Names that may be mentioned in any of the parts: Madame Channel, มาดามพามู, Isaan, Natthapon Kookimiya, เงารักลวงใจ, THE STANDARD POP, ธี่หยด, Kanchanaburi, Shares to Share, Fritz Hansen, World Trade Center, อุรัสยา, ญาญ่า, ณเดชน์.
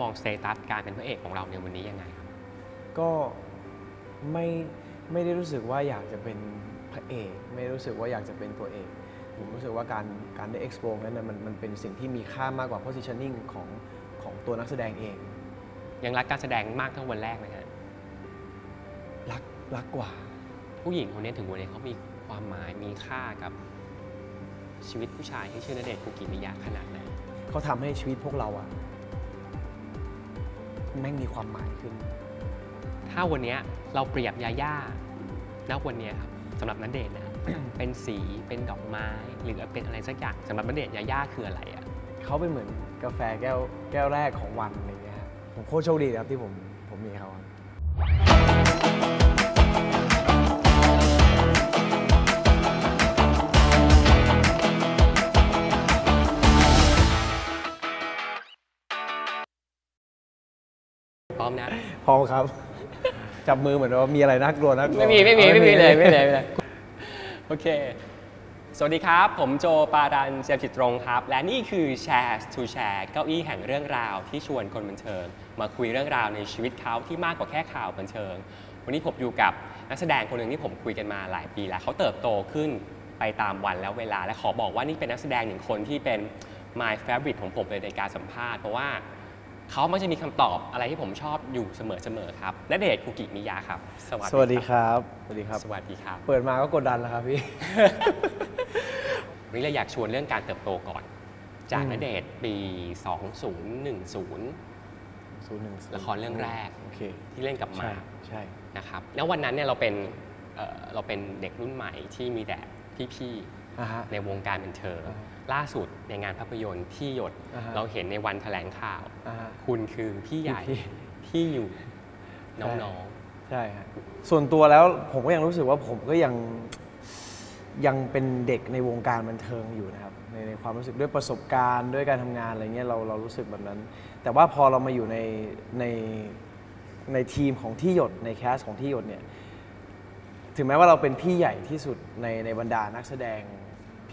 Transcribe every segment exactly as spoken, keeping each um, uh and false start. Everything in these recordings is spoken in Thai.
มองสเตตัสการเป็นพระเอกของเราในวันนี้ยังไงครับก็ไม่ไม่ได้รู้สึกว่าอยากจะเป็นพระเอกไม่รู้สึกว่าอยากจะเป็นตัวเอกผมรู้สึกว่าการการได้ explore นั้นนะมันมันเป็นสิ่งที่มีค่ามากกว่า positioning ของของตัวนักแสดงเองยังรักการแสดงมากทั้งวันแรกไหมฮะรักรักกว่าผู้หญิงคนนี้ถึงวันนี้เขามีความหมายมีค่ากับชีวิตผู้ชายที่ชื่อณเดชน์ คุกิมิยะขนาดไหนเขาทำให้ชีวิตพวกเราอะแม่งมีความหมายขึ้นถ้าวันนี้เราเปรียบยาย่าณวันนี้ครับสำหรับณเดชน์นะ เป็นสีเป็นดอกไม้หรือเป็นอะไรสักอย่างสำหรับณเดชน์ยาย่าคืออะไรอะเขาเป็นเหมือนกาแฟแก้วแก้วแรกของวันอะไรเงี้ยครับผมโคตรโชคดีครับที่ผมผมมีเขาพร้อมนะพร้อมครับจับมือเหมือนว่ามีอะไรน่ากลัวน่ากลัวไม่มีไม่มีไม่มีเลยไม่เลยไม่เลยโอเคสวัสดีครับผมโจปารันเจียมจิตรงครับและนี่คือ Shares to Share เก้าอี้แห่งเรื่องราวที่ชวนคนบันเทิงมาคุยเรื่องราวในชีวิตเขาที่มากกว่าแค่ข่าวบันเทิงวันนี้ผมอยู่กับนักแสดงคนหนึ่งที่ผมคุยกันมาหลายปีแล้วเขาเติบโตขึ้นไปตามวันแล้วเวลาและขอบอกว่านี่เป็นนักแสดงหนึ่งคนที่เป็น my favorite ของผมเลยในการสัมภาษณ์เพราะว่าเขามักจะมีคำตอบอะไรที่ผมชอบอยู่เสมอๆครับณเดชน์ คุกิมิยะครับสวัสดีครับสวัสดีครับสวัสดีครับเปิดมาก็กดดันแล้วครับพี่วันนี้เราอยากชวนเรื่องการเติบโตก่อนจากณเดชน์ปีสองพันสิบละครเรื่องแรกที่เล่นกับมาใช่นะครับแล้ววันนั้นเนี่ยเราเป็นเราเป็นเด็กรุ่นใหม่ที่มีแต่พี่ๆในวงการบันเทิงล่าสุดในงานภาพยนตร์ที่หยดเราเห็นในวันแถลงข่าวคุณคือพี่ใหญ่ที่อยู่น้องๆใช่ครับส่วนตัวแล้วผมก็ยังรู้สึกว่าผมก็ยังยังเป็นเด็กในวงการบันเทิงอยู่นะครับในในความรู้สึกด้วยประสบการณ์ด้วยการทำงานอะไรเงี้ยเราเรารู้สึกแบบนั้นแต่ว่าพอเรามาอยู่ในในในทีมของที่หยดในแคสของที่หยดเนี่ยถึงแม้ว่าเราเป็นพี่ใหญ่ที่สุดในในบรรดานักแสดง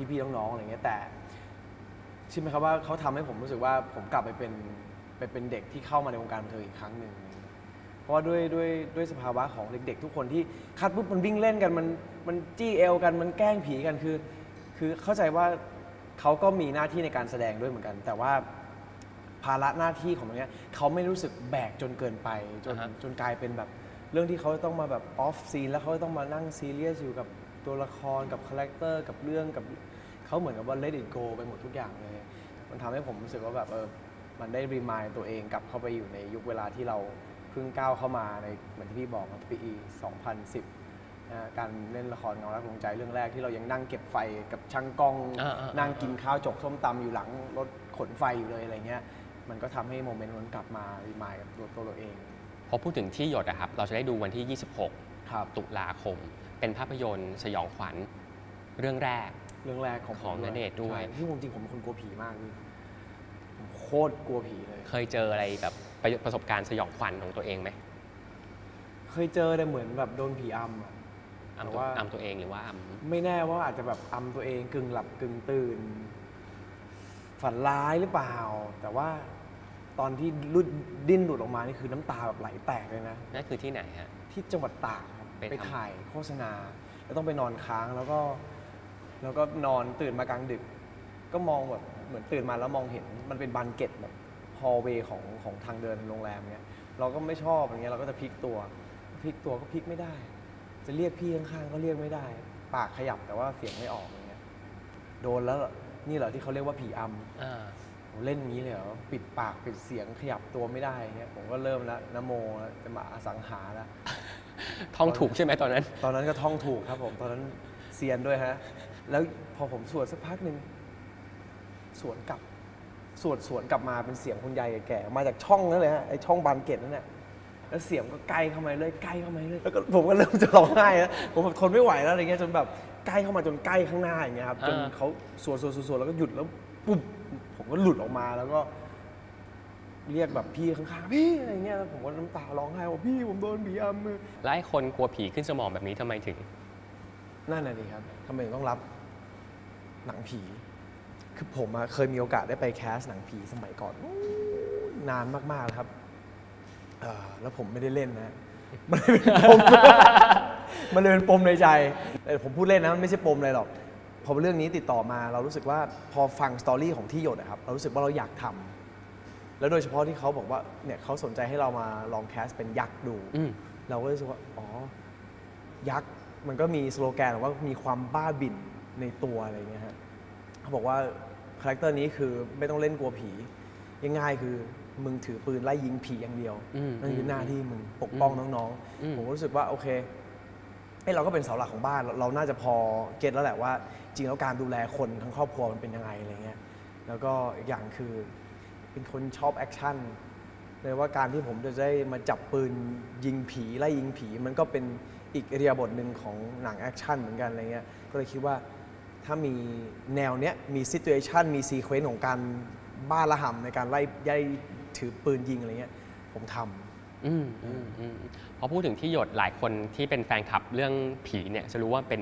พี่ๆน้องๆอะไรเงี้ยแต่ใช่ไหมครับว่าเขาทำให้ผมรู้สึกว่าผมกลับไปเป็นไปเป็นเด็กที่เข้ามาในวงการบันเทิงอีกครั้งหนึ่งเพราะว่าด้วยด้วยด้วยสภาวะของเด็กๆทุกคนที่คัดปุ๊บมันวิ่งเล่นกันมันมันจี้เอลกันมันแกล้งผีกันคือคือเข้าใจว่าเขาก็มีหน้าที่ในการแสดงด้วยเหมือนกันแต่ว่าภาระหน้าที่ของมันเนี้ยเขาไม่รู้สึกแบกจนเกินไปจนจนกลายเป็นแบบเรื่องที่เขาต้องมาแบบออฟซีนแล้วเขาต้องมานั่งซีเรียสอยู่กับตัวละครกับคาแรคเตอร์กับเรื่องกับเขาเหมือนกับว่า let it go ไปหมดทุกอย่างเลยมันทำให้ผมรู้สึกว่าแบบเออมันได้รีมายตัวเองกลับเข้าไปอยู่ในยุคเวลาที่เราเพิ่งก้าวเข้ามาในเหมือนที่พี่บอกครับปีสองพันสิบนะการเล่นละครเงารักดวงใจเรื่องแรกที่เรายังนั่งเก็บไฟกับช่างกล้องนั่งกินข้าวจกส้มตำอยู่หลังรถขนไฟอยู่เลยอะไรเงี้ยมันก็ทำให้โมเมนต์นั้นกลับมารีมายกับตัวเราเองพอพูดถึงที่หยดนะครับเราจะได้ดูวันที่ยี่สิบหกตุลาคมเป็นภาพยนตร์สยองขวัญเรื่องแรกเรื่องแรกของณเดชน์ด้วยที่จริงผมเป็นคนกลัวผีมากพี่ผมโคตรกลัวผีเลยเคยเจออะไรแบบประสบการณ์สยองขวัญของตัวเองไหมเคยเจอแต่เหมือนแบบโดนผีอำอ่ะอำว่าอำตัวเองหรือว่าอำไม่แน่ว่าอาจจะแบบอำตัวเองกึ่งหลับกึ่งตื่นฝันร้ายหรือเปล่าแต่ว่าตอนที่ลุดดิ้นหลุดออกมานี่คือน้ำตาแบบไหลแตกเลยนะนั่นคือที่ไหนฮะที่จังหวัดตากไปถ่ายโฆษณาแล้วต้องไปนอนค้างแล้วก็แล้วก็นอนตื่นมากลางดึกก็มองแบบเหมือนตื่นมาแล้วมองเห็นมันเป็นบันเก็ตแบบฮอลล์เวย์ของของทางเดินโรงแรมเนี้ยเราก็ไม่ชอบอย่างเงี้ยเราก็จะพลิกตัวพลิกตัวก็พลิกไม่ได้จะเรียกพี่ข้างๆก็เรียกไม่ได้ปากขยับแต่ว่าเสียงไม่ออกอย่างเงี้ยโดนแล้วนี่เหรอที่เขาเรียกว่าผีอำเล่นนี้เลยเหรอปิดปากปิดเสียงขยับตัวไม่ได้เงี้ยผมก็เริ่มแล้วนะโมจะมาอสังหาแล้วท่องถูกใช่ไหมตอนนั้นตอนนั้นก็ท่องถูกครับผมตอนนั้นเซียนด้วยฮะแล้วพอผมสวดสักพักหนึ่งสวนกลับสวดสวนกลับมาเป็นเสียงคุณยายแก่มาจากช่องนั่นเลยฮะไอช่องบานเกตนั่นแหละแล้วเสียงก็ใกล้เข้ามาเลยใกล้เข้ามาเลยแล้วก็ผมก็เริ่มจะร้องไห้แล้วผมแบบทนไม่ไหวแล้วอะไรเงี้ยจนแบบใกล้เข้ามาจนใกล้ข้างหน้าอย่างเงี้ยครับจนเขาสวดสวดสวดแล้วก็หยุดแล้วปุ๊บผมก็หลุดออกมาแล้วก็เรียกแบบพี่ข้างๆพี่อะไรเงี้ยผมก็น้ำตาร้องไห้ว่าพี่ผมโดนผีอำมือหลายคนกลัวผีขึ้นสมองแบบนี้ทำไมถึงนั่นน่ะดิครับทำไมต้องรับหนังผีคือผมเคยมีโอกาสได้ไปแคสหนังผีสมัยก่อน นานมากๆครับแล้วผมไม่ได้เล่นนะมันเลยเป็นปมมันเลยเป็นปมในใจแต่ผมพูดเล่นนะมันไม่ใช่ปมอะไรหรอกพอเรื่องนี้ติดต่อมาเรารู้สึกว่าพอฟังสตอรี่ของที่หยดนะครับเรารู้สึกว่าเราอยากทำแล้วโดยเฉพาะที่เขาบอกว่าเนี่ยเขาสนใจให้เรามาลองแคสเป็นยักษ์ดูเราก็รู้สึกว่าอ๋อยักษ์มันก็มีสโลแกนว่ามีความบ้าบิ่นในตัวอะไรเงี้ยฮะเขาบอกว่าคาแรคเตอร์นี้คือไม่ต้องเล่นกลัวผีง่ายๆคือมึงถือปืนไล่ยิงผีอย่างเดียวนั่นคือหน้าที่มึงปกป้องน้องๆผมรู้สึกว่าโอเคไอเราก็เป็นเสาหลักของบ้านเราน่าจะพอเก็ตแล้วแหละว่าจริงแล้วการดูแลคนทั้งครอบครัวมันเป็นยังไงอะไรเงี้ยแล้วก็อีกอย่างคือเป็นคนชอบแอคชั่นเลยว่าการที่ผมจะได้มาจับปืนยิงผีไล่ยิงผีมันก็เป็นอีกเรียบทหนึ่งของหนังแอคชั่นเหมือนกันอะไรเงี้ยก็เลยคิดว่าถ้ามีแนวเนี้ยมีซิทูเอชั่นมีซีเควนซ์ของการบ้าระห่ำในการไล่ย่ายถือปืนยิงอะไรเงี้ยผมทำอืมอืมอืมพอพูดถึงที่หยดหลายคนที่เป็นแฟนคลับเรื่องผีเนี่ยจะรู้ว่าเป็น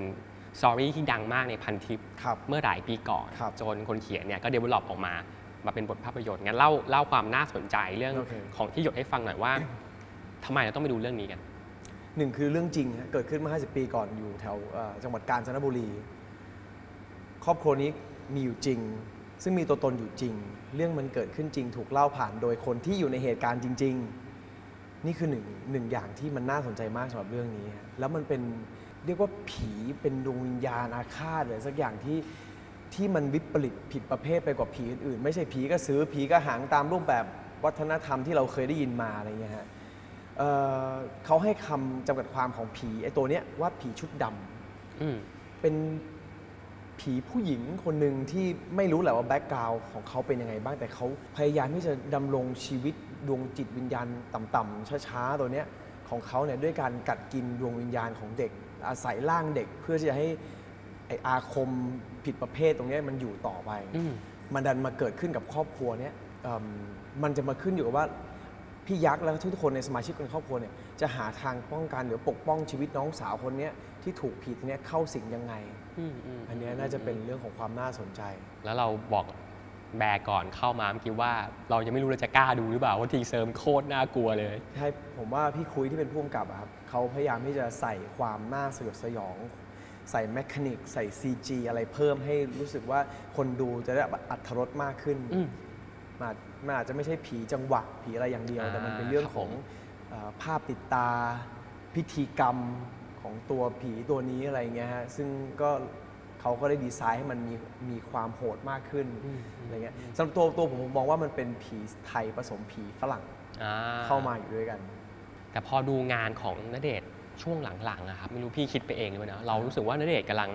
สตอรี่ที่ดังมากในพันทิปเมื่อหลายปีก่อนจนคนเขียนเนี่ยก็เดเวลลอปออกมามาเป็นบทภาพยนตร์งั้นเล่าเล่าความน่าสนใจเรื่องของที่หยดให้ฟังหน่อยว่าทำไมเราต้องไปดูเรื่องนี้กันหนึ่งคือเรื่องจริงเกิดขึ้นเมื่อห้าสิบปีก่อนอยู่แถวจังหวัดกาญจนบุรีครอบครัวนี้มีอยู่จริงซึ่งมีตัวตนอยู่จริงเรื่องมันเกิดขึ้นจริงถูกเล่าผ่านโดยคนที่อยู่ในเหตุการณ์จริงๆนี่คือหนึ่งหนึ่งอย่างที่มันน่าสนใจมากสำหรับเรื่องนี้แล้วมันเป็นเรียกว่าผีเป็นดวงวิญญาณอาฆาตหรือสักอย่างที่ที่มันวิปริตผิดประเภทไปกว่าผีอื่นๆไม่ใช่ผีก็ซื้อผีก็หางตามรูปแบบวัฒนธรรมที่เราเคยได้ยินมาอะไรเงี้ยฮะเขาให้คำจำกัดความของผีไอ้ตัวเนี้ยว่าผีชุดดำเป็นผีผู้หญิงคนหนึ่งที่ไม่รู้แหละว่าแบ็กกราวด์ของเขาเป็นยังไงบ้างแต่เขาพยายามที่จะดำรงชีวิตดวงจิตวิญญาณต่ำๆช้าๆตัวเนี้ยของเขาเนี่ยด้วยการกัดกินดวงวิญญาณของเด็กอาศัยร่างเด็กเพื่อที่จะให้ไออาคมผิดประเภทตรงนี้มันอยู่ต่อไป ม, มันดันมาเกิดขึ้นกับครอบครัวเนี้ยมันจะมาขึ้นอยู่กับว่าพี่ยักษ์และทุกคนในสมาชิกในครอบครัวเนี่ยจะหาทางป้องกันหรือปกป้องชีวิตน้องสาวคนนี้ที่ถูกผีตัวนี้เข้าสิงยังไง อ, อันนี้น่าจะเป็นเรื่องของความน่าสนใจแล้วเราบอกแบกก่อนเข้ามาเมื่อกี้ว่าเรายังไม่รู้เราจะกล้าดูหรือเปล่าว่าทีเซอร์โคตรน่ากลัวเลยใช่ผมว่าพี่คุยที่เป็นผู้กำกับครับเขาพยายามที่จะใส่ความน่าสยดสยองใส่แมชชีนิกใส่ ซี จี อะไรเพิ่มให้รู้สึกว่าคนดูจะได้อรรถรสมากขึ้นมันอาจจะไม่ใช่ผีจังหวะผีอะไรอย่างเดียวแต่มันเป็นเรื่องของภาพติดตาพิธีกรรมของตัวผีตัวนี้อะไรเงี้ยฮะซึ่งก็เขาก็ได้ดีไซน์ให้มันมีมีความโหดมากขึ้นอะไรเงี้ยสำหรับตัวตัวผมมองว่ามันเป็นผีไทยผสมผีฝรั่งเข้ามาอยู่ด้วยกันแต่พอดูงานของณเดชน์ช่วงหลังๆนะครับไม่รู้พี่คิดไปเองหรือเปล่านะเรารู้สึกว่าณเดชน์กำลัง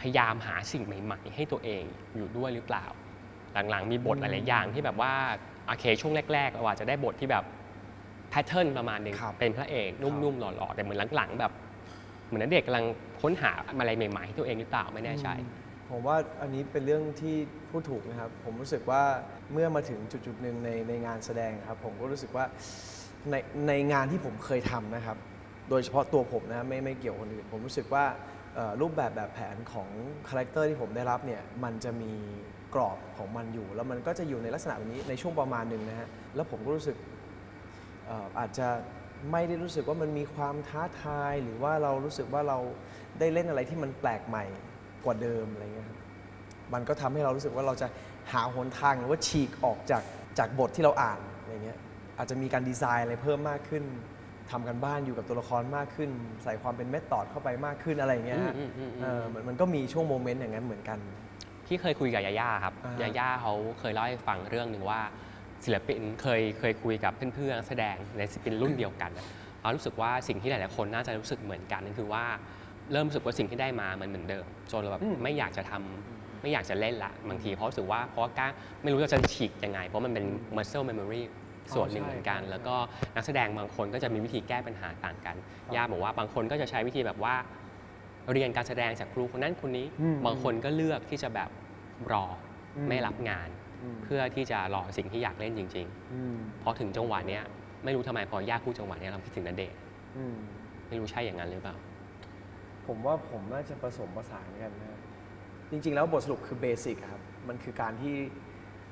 พยายามหาสิ่งใหม่ๆให้ตัวเองอยู่ด้วยหรือเปล่าหลังๆมีบทหลายๆอย่างที่แบบว่าโอเคช่วงแรกๆเราอาจจะได้บทที่แบบแพทเทิร์นประมาณนึงเป็นพระเอกนุ่มๆหล่อๆแต่เหมือนหลังๆแบบเหมือนเด็กกำลังค้นหาอะไรใหม่ๆให้ตัวเองหรือเปล่าไม่แน่ใจผมว่าอันนี้เป็นเรื่องที่พูดถูกนะครับผมรู้สึกว่าเมื่อมาถึงจุดๆหนึ่งในในงานแสดงครับผมก็รู้สึกว่าในในงานที่ผมเคยทำนะครับโดยเฉพาะตัวผมนะไม่ไม่เกี่ยวคนอื่นผมรู้สึกว่ารูปแบบแบบแผนของคาแรคเตอร์ที่ผมได้รับเนี่ยมันจะมีกรอบของมันอยู่แล้วมันก็จะอยู่ในลักษณะแบบนี้ในช่วงประมาณหนึ่งนะฮะแล้วผมก็รู้สึก เอ่อ อาจจะไม่ได้รู้สึกว่ามันมีความท้าทายหรือว่าเรารู้สึกว่าเราได้เล่นอะไรที่มันแปลกใหม่กว่าเดิมอะไรเงี้ยมันก็ทำให้เรารู้สึกว่าเราจะหาหนทางหรือว่าฉีกออกจากจากบทที่เราอ่านอะไรเงี้ยอาจจะมีการดีไซน์อะไรเพิ่มมากขึ้นทำกันบ้านอยู่กับตัวละครมากขึ้นใส่ความเป็นเมธอดเข้าไปมากขึ้นอะไรเงี้ยเออมันก็มีช่วงโมเมนต์อย่างนั้นเหมือนกันที่เคยคุยกับยาย่าครับยาย่าเขาเคยเล่าให้ฟังเรื่องหนึ่งว่าศิลปินเคยเคยคุยกับเพื่อนๆแสดงในศิลปินรุ่นเดียวกันเรารู้สึกว่าสิ่งที่หลายๆคนน่าจะรู้สึกเหมือนกันนั่นคือว่าเริ่มรู้สึกว่าสิ่งที่ได้มามันเหมือนเดิมจนเราแบบไม่อยากจะทำไม่อยากจะเล่นละบางทีเพราะรู้สึกว่าเพราะกล้าไม่รู้จะฉีกยังไงเพราะมันเป็น muscle memoryส่วนหนึ่งเหมือนกันแล้วก็นักแสดงบางคนก็จะมีวิธีแก้ปัญหาต่างกันย่าบอกว่าบางคนก็จะใช้วิธีแบบว่าเรียนการแสดงจากครูคนนั้นคนนี้บางคนก็เลือกที่จะแบบรอไม่รับงานเพื่อที่จะรอสิ่งที่อยากเล่นจริงๆพอถึงจังหวะเนี้ยไม่รู้ทำไมพอย่าพูดจังหวะเนี้ยเราคิดถึงณเดชน์ไม่รู้ใช่อย่างนั้นหรือเปล่าผมว่าผมน่าจะผสมผสานกันนะจริงๆแล้วบทสรุปคือเบสิกครับมันคือการที่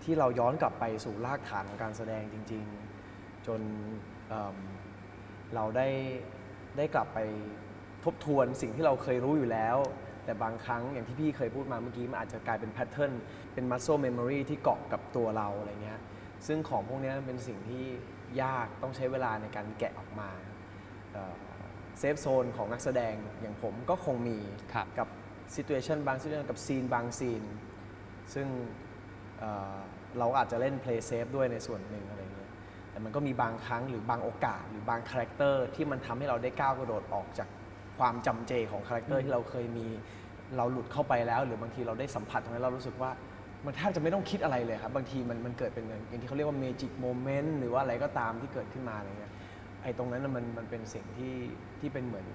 ที่เราย้อนกลับไปสู่รากฐานของการแสดงจริงๆจน เ, เราได้ได้กลับไปทบทวนสิ่งที่เราเคยรู้อยู่แล้วแต่บางครั้งอย่างที่พี่เคยพูดมาเมื่อกี้มันอาจจะกลายเป็นแพทเทิร์นเป็น muscle memory ที่เกาะกับตัวเราอะไรเงี้ยซึ่งของพวกนี้เป็นสิ่งที่ยากต้องใช้เวลาในการแกะออกมาเซฟโซนของนักแสดงอย่างผมก็คงมีกับ situation บาง situation กับซีนบางซีนซึ่ง เ, เราอาจจะเล่น play safe ด้วยในส่วนหนึ่งอะไรเงี้ยแต่มันก็มีบางครั้งหรือบางโอกาสหรือบางคาแรคเตอร์ที่มันทำให้เราได้ก้าวกระโดดออกจากความจำเจของคาแรคเตอร์ที่เราเคยมีเราหลุดเข้าไปแล้วหรือบางทีเราได้สัมผัสตรงนั้นเรารู้สึกว่ามันแทบจะไม่ต้องคิดอะไรเลยครับบางทีมันมันเกิดเป็นอย่างที่เขาเรียกว่าเมจิกโมเมนต์หรือว่าอะไรก็ตามที่เกิดขึ้นมาอะไรเงี้ยไอ้ตรงนั้นมันมันเป็นสิ่งที่ที่เป็นเหมือน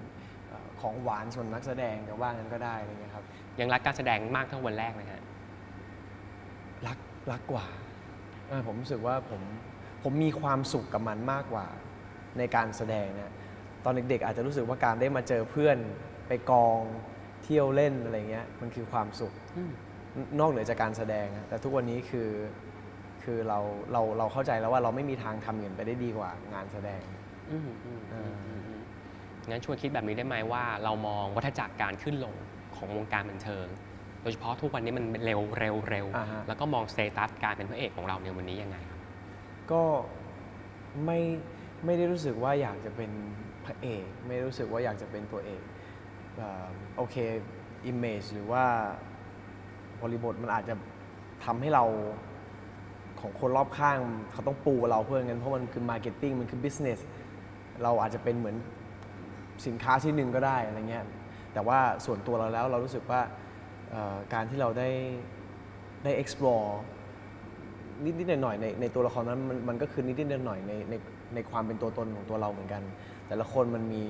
ของหวานส่วนนักแสดงแต่ว่านั้นก็ได้อะไรเงี้ยครับยังรักการแสดงมากเท่าวันแรกนะฮะรักรักกว่าผมรู้สึกว่าผมผมมีความสุขกับมันมากกว่าในการแสดงนะตอนเด็กๆอาจจะรู้สึกว่าการได้มาเจอเพื่อนไปกองเที่ยวเล่นอะไรเงี้ยมันคือความสุขนอกเหนือจากการแสดงแต่ทุกวันนี้คือคือเราเราเราเข้าใจแล้วว่าเราไม่มีทางทำเงินไปได้ดีกว่างานแสดงงั้นชวนคิดแบบนี้ได้ไหมว่าเรามองวัฏจักรการขึ้นลงของวงการบันเทิงโดยเฉพาะทุกวันนี้มันเร็วเร็วเร็วแล้วก็มองสเตตัสการเป็นพระเอกของเราในวันนี้ยังไงครับก็ไม่ไม่ได้รู้สึกว่าอยากจะเป็นพระเอกไม่รู้สึกว่าอยากจะเป็นตัวเอกโอเคอิมเมจหรือว่าบริบทมันอาจจะทำให้เราของคนรอบข้างเขาต้องปูเราเพื่องั้นเพราะมันคือมาร์เก็ตติ้งมันคือบิสเนสเราอาจจะเป็นเหมือนสินค้าที่หนึ่งก็ได้อะไรเงี้ยแต่ว่าส่วนตัวเราแล้วเรารู้สึกว่าการที่เราได้ได้ explore นิดๆหน่อยๆในในตัวละครนั้นมันมันก็คือนิดๆหน่อยๆในในในความเป็นตัวตนของตัวเราเหมือนกันแต่ละคนมันมี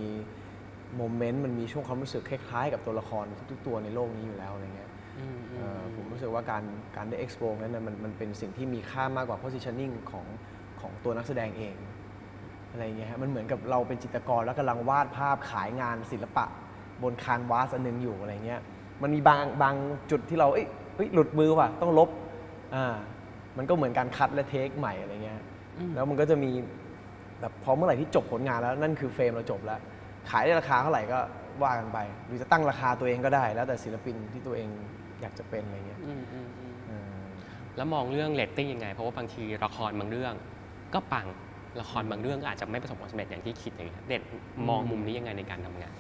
โมเมนต์มันมีช่วงความรู้สึกคล้ายๆกับตัวละครทุกๆตัวในโลกนี้อยู่แล้วอะไรเงี้ยผมรู้สึกว่าการการได้ explore นั้นมันมันเป็นสิ่งที่มีค่ามากกว่า positioning ของของตัวนักแสดงเองอะไรเงี้ยมันเหมือนกับเราเป็นจิตรกรแล้วกำลังวาดภาพขายงานศิลปะบนคานวาสอันนึงอยู่อะไรเงี้ยมันมีบางบางจุดที่เราเอ้ยหลุดมือว่ะต้องลบอ่ามันก็เหมือนการคัดและเทคใหม่อะไรเงี้ยแล้วมันก็จะมีแบบพอเมื่อไหร่ที่จบผลงานแล้วนั่นคือเฟรมเราจบแล้วขายได้ราคาเท่าไหร่ก็ว่ากันไปหรือจะตั้งราคาตัวเองก็ได้แล้วแต่ศิลปินที่ตัวเองอยากจะเป็นอะไรเงี้ยแล้วมองเรื่องเรตติ้งยังไงเพราะว่าบางทีละครบางเรื่องก็ปังละครบางเรื่องอาจจะไม่ประสบความสำเร็จอย่างที่คิดอย่างเงี้ยเด็ดมองมุมนี้ยังไงในการทำงาน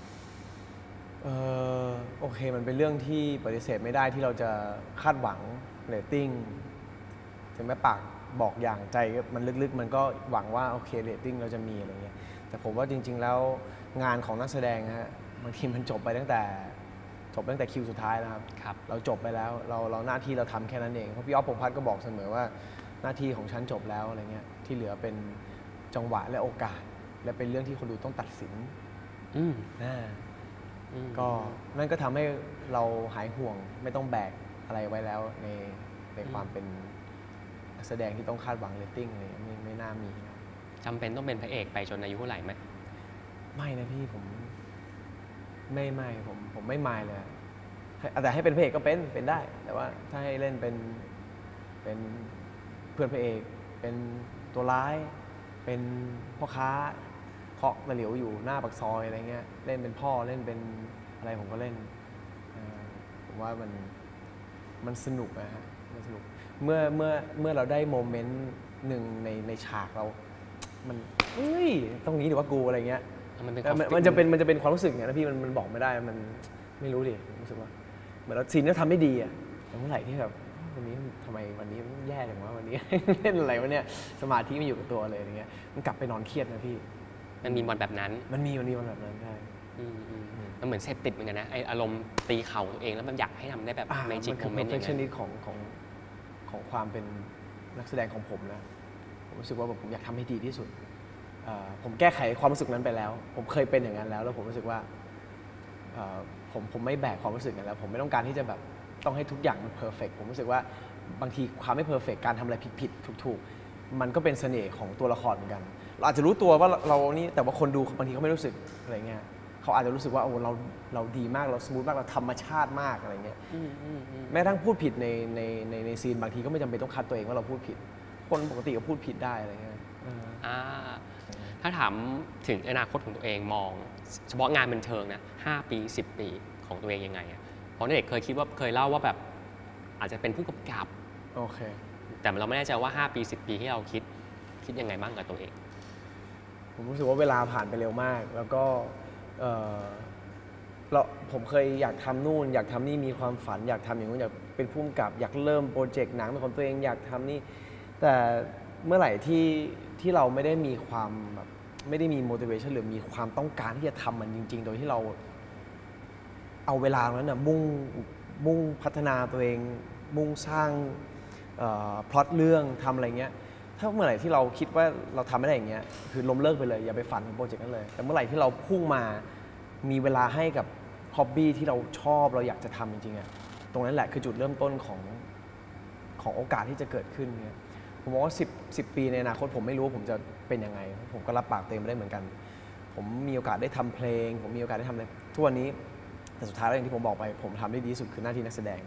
เออโอเคมันเป็นเรื่องที่ปฏิเสธไม่ได้ที่เราจะคาดหวังเรตติ้งถึงแม้ปากบอกอย่างใจมันลึกๆมันก็หวังว่าโอเคเรตติ้งเราจะมีอะไรเงี้ยแต่ผมว่าจริงๆแล้วงานของนักแสดงฮะบางทีมันจบไปตั้งแต่จบตั้งแต่คิวสุดท้ายนะครับเราจบไปแล้วเราเราหน้าที่เราทำแค่นั้นเองเพราะพี่อ๊อฟพงษ์พัฒน์ก็บอกเสมอว่าหน้าที่ของฉันจบแล้วอะไรเงี้ยที่เหลือเป็นจังหวะและโอกาสและเป็นเรื่องที่คนดูต้องตัดสินอืมอ่าก็นั่นก็ทำให้เราหายห่วงไม่ต้องแบกอะไรไว้แล้วในในความเป็นนักแสดงที่ต้องคาดหวังเรตติ้งเลยไม่ไม่น่ามีจำเป็นต้องเป็นพระเอกไปจนอายุเท่าไหร่ไหมไม่นะพี่ผมไม่ไม่ผมผมไม่ไม่เลยแต่ให้เป็นพระเอกก็เป็นเป็นได้แต่ว่าถ้าให้เล่นเป็นเป็นเพื่อนพระเอกเป็นตัวร้ายเป็นพ่อค้าเคาะตะเหลียวอยู่หน้าปากซอยอะไรเงี้ยเล่นเป็นพ่อเล่นเป็นอะไรผมก็เล่นผมว่ามันมันสนุกนะฮะมันสนุกเมื่อเมื่อเมื่อเราได้โมเมนต์หนึ่งในในฉากเรามันเฮ้ยตรงนี้หรือว่ากูอะไรเงี้ยมันจะเป็นมันจะเป็นความรู้สึกเนี่ยนะพี่มันมันบอกไม่ได้มันไม่รู้ดิรู้สึกว่าเหมือนเราซีนเราทำไม่ดีอะแต่เมื่อไหร่ที่แบบวันนี้ทำไมวันนี้แย่จังวะวันนี้เล่นอะไรวะเนี่ยสมาธิไม่อยู่กับตัวเลยอย่างเงี้ยมันกลับไปนอนเครียดนะพี่มันมีวันแบบนั้นมันมีมันมีวันแบบนั้นใช่มันเหมือนเสพติดเหมือนกันนะไออารมณ์ตีเข่าตัวเองแล้วมันอยากให้ทำได้แบบเมจิกโมเมนต์อย่างเงี้ยของของของความเป็นนักแสดงของผมนะผมรู้สึกว่าผมอยากทำให้ดีที่สุดผมแก้ไขความรู้สึกนั้นไปแล้วผมเคยเป็นอย่างนั้นแล้วแล้วผมรู้สึกว่าผมผมไม่แบกความรู้สึกนั้นแล้วผมไม่ต้องการที่จะแบบต้องให้ทุกอย่างมันเพอร์เฟกต์ผมรู้สึกว่าบางทีความไม่เพอร์เฟกต์การทำอะไรผิดๆถูกๆมันก็เป็นเสน่ห์ของตัวละครเหมือนกันเราอาจจะรู้ตัวว่าเรานี่แต่ว่าคนดูบางทีเขาไม่รู้สึกอะไรเงี้ย เขาอาจจะรู้สึกว่าโอ้เราเราดีมากเราสมูทมากเราธรรมชาติมากอะไรเงี้ยแม้ทั้งพูดผิดในในในในซีนบางทีก็ไม่จำเป็นต้องคัดตัวเองว่าเราพูดผิดคนปกติก็พูดผิดได้อะไรเงี้ยถ้าถามถึงอนาคตของตัวเองมองเฉพาะงานบันเทิงนะห้าปีสิบปีของตัวเองยังไงอ่ะเพราะเด็กเคยคิดว่าเคยเล่าว่าแบบอาจจะเป็นผู้กำกับโอเคแต่เราไม่แน่ใจว่าห้าปีสิบปีที่เราคิดคิดยังไงบ้างกับตัวเองผมรู้สึกว่าเวลาผ่านไปเร็วมากแล้วก็เราผมเคยอยากทำนู่นอยากทำนี่มีความฝันอยากทำอย่างนู้นอยากเป็นผู้กำกับอยากเริ่มโปรเจกต์หนังเป็นของตัวเองอยากทำนี่แต่เมื่อไหร่ที่ที่เราไม่ได้มีความแบบไม่ได้มี motivation หรือมีความต้องการที่จะทำมันจริงๆโดยที่เราเอาเวลานั้นนะมุ่งมุ่งพัฒนาตัวเองมุ่งสร้างพล็อตเรื่องทำอะไรเงี้ยถ้าเมื่อไหร่ที่เราคิดว่าเราทำไม่ได้อย่างเงี้ยคือล้มเลิกไปเลยอย่าไปฝันถึงโปรเจกต์นั้นเลยแต่เมื่อไหร่ที่เราพุ่งมามีเวลาให้กับฮ็อบบี้ที่เราชอบเราอยากจะทำจริงๆอ่ะตรงนั้นแหละคือจุดเริ่มต้นของของโอกาสที่จะเกิดขึ้นเนี่ยผมบอกว่า10 10ปีในอนาคตผมไม่รู้ผมจะเป็นยังไงผมก็รับปากเต็มไปได้เหมือนกันผมมีโอกาสได้ทำเพลงผมมีโอกาสได้ทำอะไรทุกวันนี้แต่สุดท้ายแล้วอย่างที่ผมบอกไปผมทำได้ดีที่สุดคือหน้าที่นักแสดง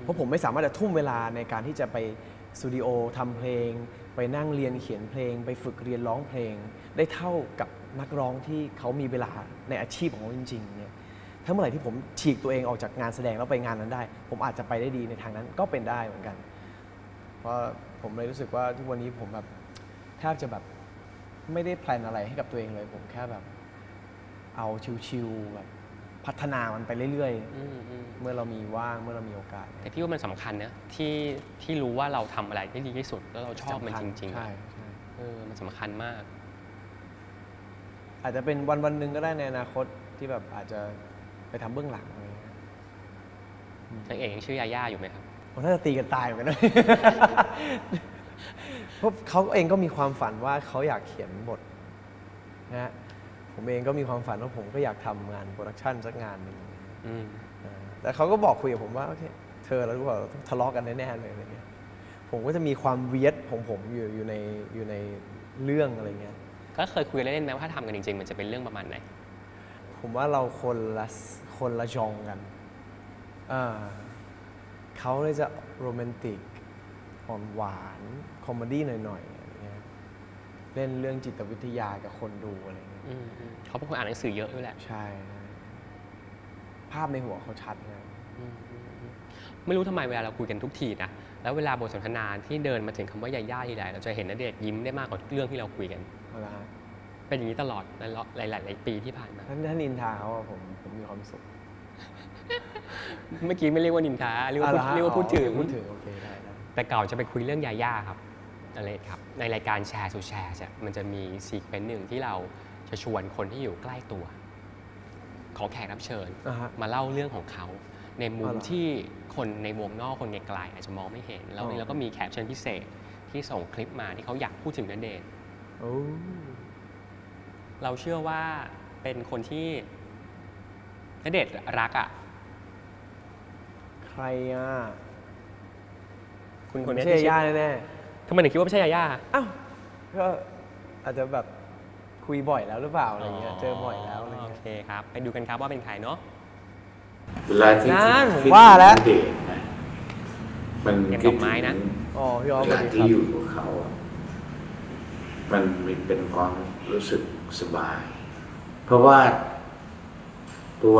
เพราะผมไม่สามารถจะทุ่มเวลาในการที่จะไปสตูดิโอทำเพลงไปนั่งเรียนเขียนเพลงไปฝึกเรียนร้องเพลงได้เท่ากับนักร้องที่เขามีเวลาในอาชีพของเขาจริงๆเนี่ยถ้าเมื่อไหร่ที่ผมฉีกตัวเองออกจากงานแสดงแล้วไปงานนั้นได้ผมอาจจะไปได้ดีในทางนั้นก็เป็นได้เหมือนกันเพราะผมเลยรู้สึกว่าทุกวันนี้ผมแบบแทบจะแบบไม่ได้แพลนอะไรให้กับตัวเองเลยผมแค่แบบเอาชิวๆแบบพัฒนามันไปเรื่อยๆเมื่อเรามีว่างเมื่อเรามีโอกาสแต่พี่ว่ามันสำคัญนะที่ที่รู้ว่าเราทำอะไรได้ดีที่สุดแล้วเราชอบมันจริงๆใช่เออมันสำคัญมากอาจจะเป็นวันวันหนึ่งก็ได้ในอนาคตที่แบบอาจจะไปทำเบื้องหลังอะไรอย่างเงี้ยนางเอกยังชื่อยาย่าอยู่ไหมครับผมน่าจะตีกันตายเหมือนกันเพราะเขาเองก็มีความฝันว่าเขาอยากเขียนบทนะฮะผมเองก็มีความฝันว่าผมก็อยากทำงานโปรดักชันสักงานหนึ่งแต่เขาก็บอกคุยกับผมว่าโอเคเธอแล้วรู้ว่าเราต้องทะเลาะกันแน่ๆเลยอะไรเงี้ยผมก็จะมีความเวียดของผมอยู่อยู่ในอยู่ในเรื่องอะไรเงี้ยก็เคยคุยเล่นๆไหมว่าถ้าทำกันจริงๆมันจะเป็นเรื่องประมาณไหนผมว่าเราคนละคนละจองกันเขาเลยจะโรแมนติกอ่อนหวานคอมเมดี้หน่อยๆอะไรเงี้ยเล่นเรื่องจิตวิทยากับคนดูอะไรเงี้ยเขาเป็นคนอ่านหนังสือเยอะด้วยแหละใช่ภาพในหัวเขาชัดนะไม่รู้ทำไมเวลาเราคุยกันทุกทีนะแล้วเวลาบทสนทนาที่เดินมาถึงคำว่ายาย่าทีไรเราจะเห็นณเดชน์ยิ้มได้มากกว่าทุกเรื่องที่เราคุยกันเป็นอย่างนี้ตลอดหลายหลายหลายปีที่ผ่านมาท่านนินทาเขาว่าผมผมมีความสุขเมื่อกี้ไม่เรียกว่านินทาเรียกว่าเรียกว่าพูดถึงพูดถึงโอเคได้แต่เก่าจะไปคุยเรื่องยาย่าครับอะไรครับในรายการแชร์สู่แชร์มันจะมีซีเควนซ์หนึ่งที่เราจะชวนคนที่อยู่ใกล้ตัวของแขกรับเชิญมาเล่าเรื่องของเขาในมุมที่คนในวงนอกคนไกลๆอาจจะมองไม่เห็นแล้วนี่เราก็มีแขกเชิญพิเศษที่ส่งคลิปมาที่เขาอยากพูดถึงณเดชน์เราเชื่อว่าเป็นคนที่ณเดชน์รักอ่ะใครอ่ะคุณคนนี้ไม่ใช่ย่าแน่ๆทำไมถึงคิดว่าไม่ใช่ย่าอ้าวก็อาจจะแบบคุยบ่อยแล้วหรือเปล่าอะไรเงี้ยเจอบ่อยแล้วอะไรเงี้ยโอเคครับไปดูกันครับว่าเป็นใครเนาะเวลาที่ฟิตณเดชน์นะมันเก็บไม้นะอ๋อยอมเลยที่อยู่กับเขามันเป็นความรู้สึกสบายเพราะว่าตัว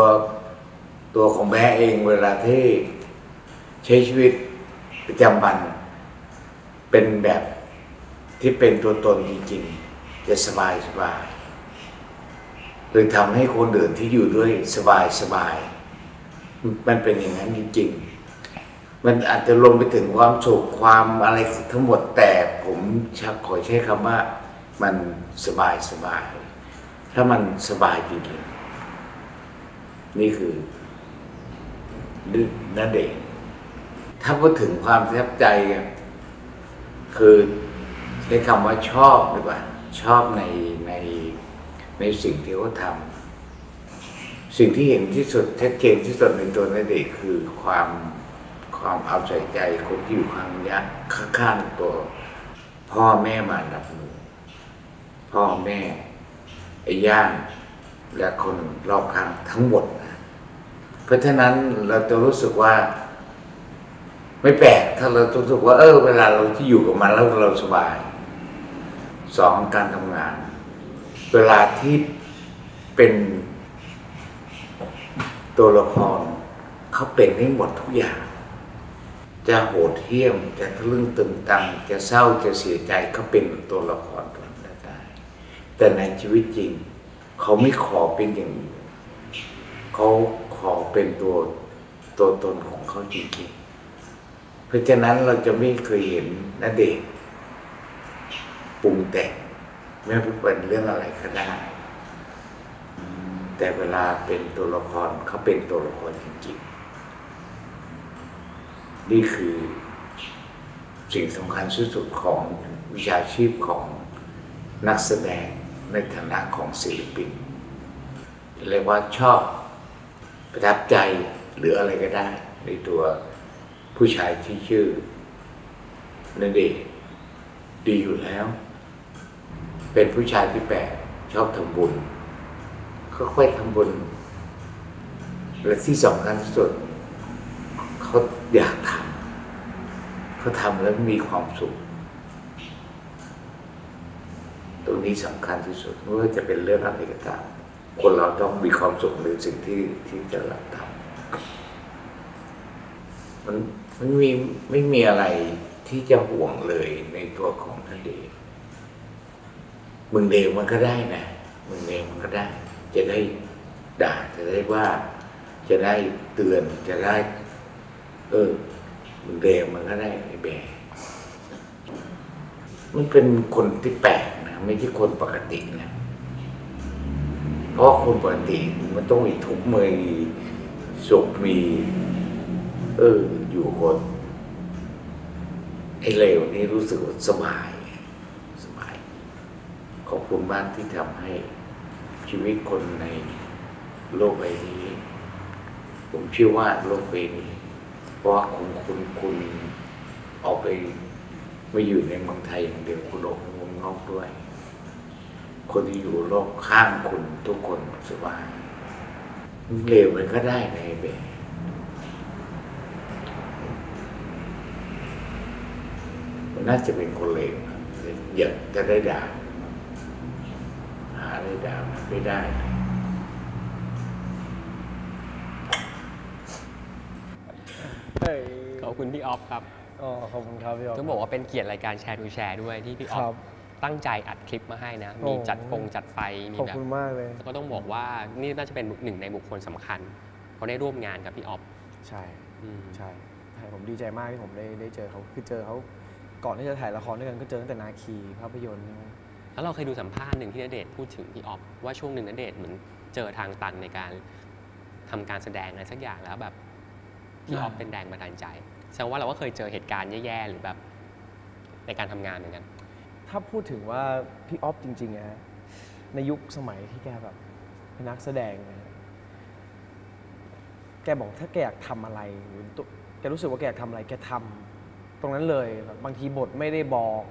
ตัวของแม่เองเวลาที่ใช้ชีวิตประจำวันเป็นแบบที่เป็นตัวตนจริงๆจะสบายสบายหรือทำให้คนอื่นที่อยู่ด้วยสบายสบายมันเป็นอย่างนั้นจริงๆมันอาจจะลงไปถึงความโศกความอะไรทั้งหมดแต่ผมขอใช้คำว่ามันสบายสบายถ้ามันสบายจริงๆนี่คือณเดชน์ถ้าพูดถึงความประทับใจคือใช้คำว่าชอบดีกว่าชอบในในในสิ่งที่เขาทำสิ่งที่เห็นที่สุดชัดเจนที่สุดในตัวณเดชน์คือความความเอาใจใจคนที่อยู่ข้างยักษ์ข้างตัวพ่อแม่มาดับมือพ่อแม่ไอ้ย่าง และคนรอบข้างทั้งหมดนะเพราะฉะนั้นเราจะรู้สึกว่าไม่แปลกถ้าเรารู้สึกว่าเออเวลาเราที่อยู่กับมันแล้วเราสบายสองการทำงานเวลาที่เป็นตัวละครเขาเป็นให้หมดทุกอย่างจะโหดเหี้ยมจะทะลึ่งตึงตังจะเศร้าจะเสียใจเขาเป็นตัวละครตัวนั้นได้แต่ในชีวิตจริงเขาไม่ขอเป็นอย่างเขาขอเป็นตัวตัวตนของเขาจริงๆเพราะฉะนั้นเราจะไม่เคยเห็นณเดชน์ปรุงแต่งไม่ว่าเป็นเรื่องอะไรก็ได้แต่เวลาเป็นตัวละครเขาเป็นตัวละครจริงๆนี่คือสิ่งสำคัญที่สุดของวิชาชีพของนักแสดงในฐานะของศิลปินเรียกว่าชอบประทับใจหรืออะไรก็ได้ในตัวผู้ชายที่ชื่อณเดชน์ดีอยู่แล้วเป็นผู้ชายที่แปลกชอบทำบุญก็ค่อยทำบุญและที่สำคัญที่สุดเขาอยากทำเขาทำแล้วมีความสุขตรงนี้สำคัญที่สุดไม่ว่าจะเป็นเรื่องอะไรก็ตามคนเราต้องมีความสุขในสิ่งที่ที่จะรับทำมันมันมีไม่มีอะไรที่จะห่วงเลยในตัวของท่านเดชมึงเลวมันก็ได้นะมึงเลวมันก็ได้จะได้ด่าจะได้ว่าจะได้เตือนจะได้เออมึงเลวมันก็ได้ไอ้แบะมันเป็นคนที่แปลกนะไม่ใช่คนปกตินะเพราะคนปกติมันต้องมีทุกข์มีสุขมีเอออยู่คนไอ้เลวนี่รู้สึกสบายสบายขอบคุณมากที่ทำให้ชีวิตคนในโลกใบนี้ผมเชื่อว่าโลกใบนี้เพราะคุณคุณคุณออกไปไม่อยู่ในเมืองไทยอย่างเดียวคุณออกไปเมืองนอกด้วยคนที่อยู่รอบข้างคุณทุกคนสบายเลวมันก็ได้ในแบบมันน่าจะเป็นคนเลวอยากจะได้ด่าหาได้ด่าไม่ได้ขอบคุณพี่ออฟครับอ๋อขอบคุณครับพี่ออฟต้องบอกว่าเป็นเกียรติรายการแชร์ดูแชร์ด้วยที่พี่ออฟตั้งใจอัดคลิปมาให้นะมีจัดฟงจัดไฟมีแบบขอบคุณมากเลยก็ต้องบอกว่านี่น่าจะเป็นหนึ่งในบุคคลสำคัญเขาได้ร่วมงานกับพี่ออฟใช่ใช่ผมดีใจมากที่ผมได้ได้เจอเขาคือเจอเขาก่อนที่จะถ่ายละครด้วยกันก็เจอตั้งแต่นาคีภาพยนตร์แล้วเราเคยดูสัมภาษณ์หนึ่งที่ณเดชน์พูดถึงพี่ออฟว่าช่วงหนึ่งณเดชน์เหมือนเจอทางตันในการทำการแสดงอะไรสักอย่างแล้วแบบพี่ออฟเป็นแรงบันดาลใจแสดงว่าเราก็เคยเจอเหตุการณ์แย่ๆหรือแบบในการทำงานเหมือนกันถ้าพูดถึงว่าพี่ออฟจริงๆนะในยุคสมัยที่แกแบบเป็นนักแสดงนะแกบอกถ้าแกอยากทำอะไรหรือแกรู้สึกว่าแกอยากทำอะไรแกทำตรงนั้นเลยบางทีบทไม่ได้บอก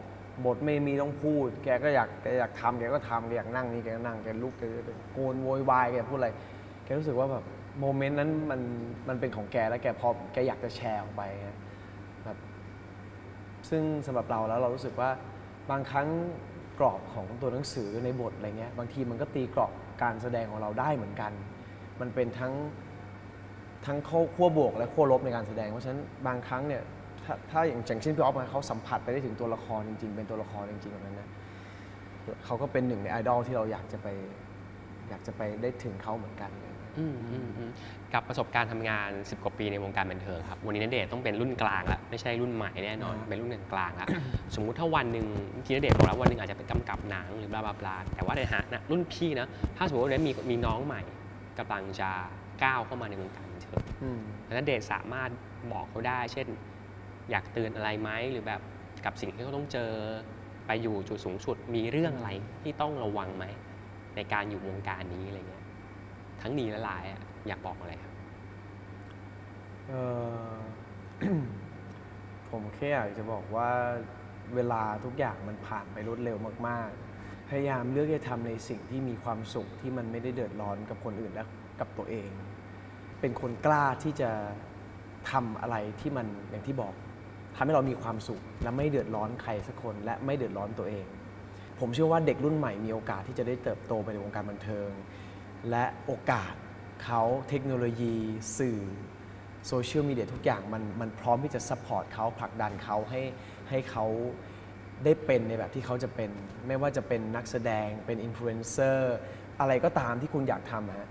บทไม่มีต้องพูดแกก็อยากแกอยากทำแกก็ทำแกอยากนั่งนี่แกก็นั่งแกลุกแกโกนโวยวายแกพูดอะไรแกรู้สึกว่าแบบโมเมนต์นั้นมันมันเป็นของแกแล้วแกพอแกอยากจะแชร์ออกไปแบบซึ่งสำหรับเราแล้วเรารู้สึกว่าบางครั้งกรอบของตัวหนังสือในบทอะไรเงี้ยบางทีมันก็ตีกรอบการแสดงของเราได้เหมือนกันมันเป็นทั้งทั้งขั้วบวกและขั้วลบในการแสดงเพราะฉะนั้นบางครั้งเนี่ยถ้าถ้าอย่างเช่นพี่ออฟเขาสัมผัสไปได้ถึงตัวละครจริงๆเป็นตัวละครจริงๆแบบนั้นนะเขาก็เป็นหนึ่งในไอดอลที่เราอยากจะไปอยากจะไปได้ถึงเขาเหมือนกันกับประสบการณ์ทำงานสิบกว่าปีในวงการบันเทิงครับวันนี้ณเดชน์ต้องเป็นรุ่นกลางแล้วไม่ใช่รุ่นใหม่แน่นอนเป็นรุ่นกลางแล้วสมมุติถ้าวันหนึ่งที่ณเดชน์บอกแล้ววันหนึ่งอาจจะเป็นกำกับหนังหรือบลาบลาแต่ว่าในฐานะรุ่นพี่นะถ้าสมมติว่ามีมีน้องใหม่กำลังจะก้าวเข้ามาในวงการบันเทิงณเดชน์สามารถบอกเขาได้เช่นอยากเตือนอะไรไหมหรือแบบกับสิ่งที่เขาต้องเจอไปอยู่จุดสูงสุดมีเรื่องอะไรที่ต้องระวังไหมในการอยู่วงการนี้อะไรเงี้ยทั้งดีและร้ายอยากบอกอะไรครับเออ ผมแค่อยากจะบอกว่าเวลาทุกอย่างมันผ่านไปรวดเร็วมากๆ พยายามเลือกจะทำในสิ่งที่มีความสุขที่มันไม่ได้เดือดร้อนกับคนอื่นและกับตัวเองเป็นคนกล้าที่จะทำอะไรที่มันอย่างที่บอกทำให้เรามีความสุขและไม่เดือดร้อนใครสักคนและไม่เดือดร้อนตัวเองผมเชื่อว่าเด็กรุ่นใหม่มีโอกาสที่จะได้เติบโตไปในวงการบันเทิงและโอกาสเขาเทคโนโลยีสื่อโซเชียลมีเดียทุกอย่างมันมันพร้อมที่จะซัพพอร์ตเขาผลักดันเขาให้ให้เขาได้เป็นในแบบที่เขาจะเป็นไม่ว่าจะเป็นนักแสดงเป็นอินฟลูเอนเซอร์อะไรก็ตามที่คุณอยากทำฮะ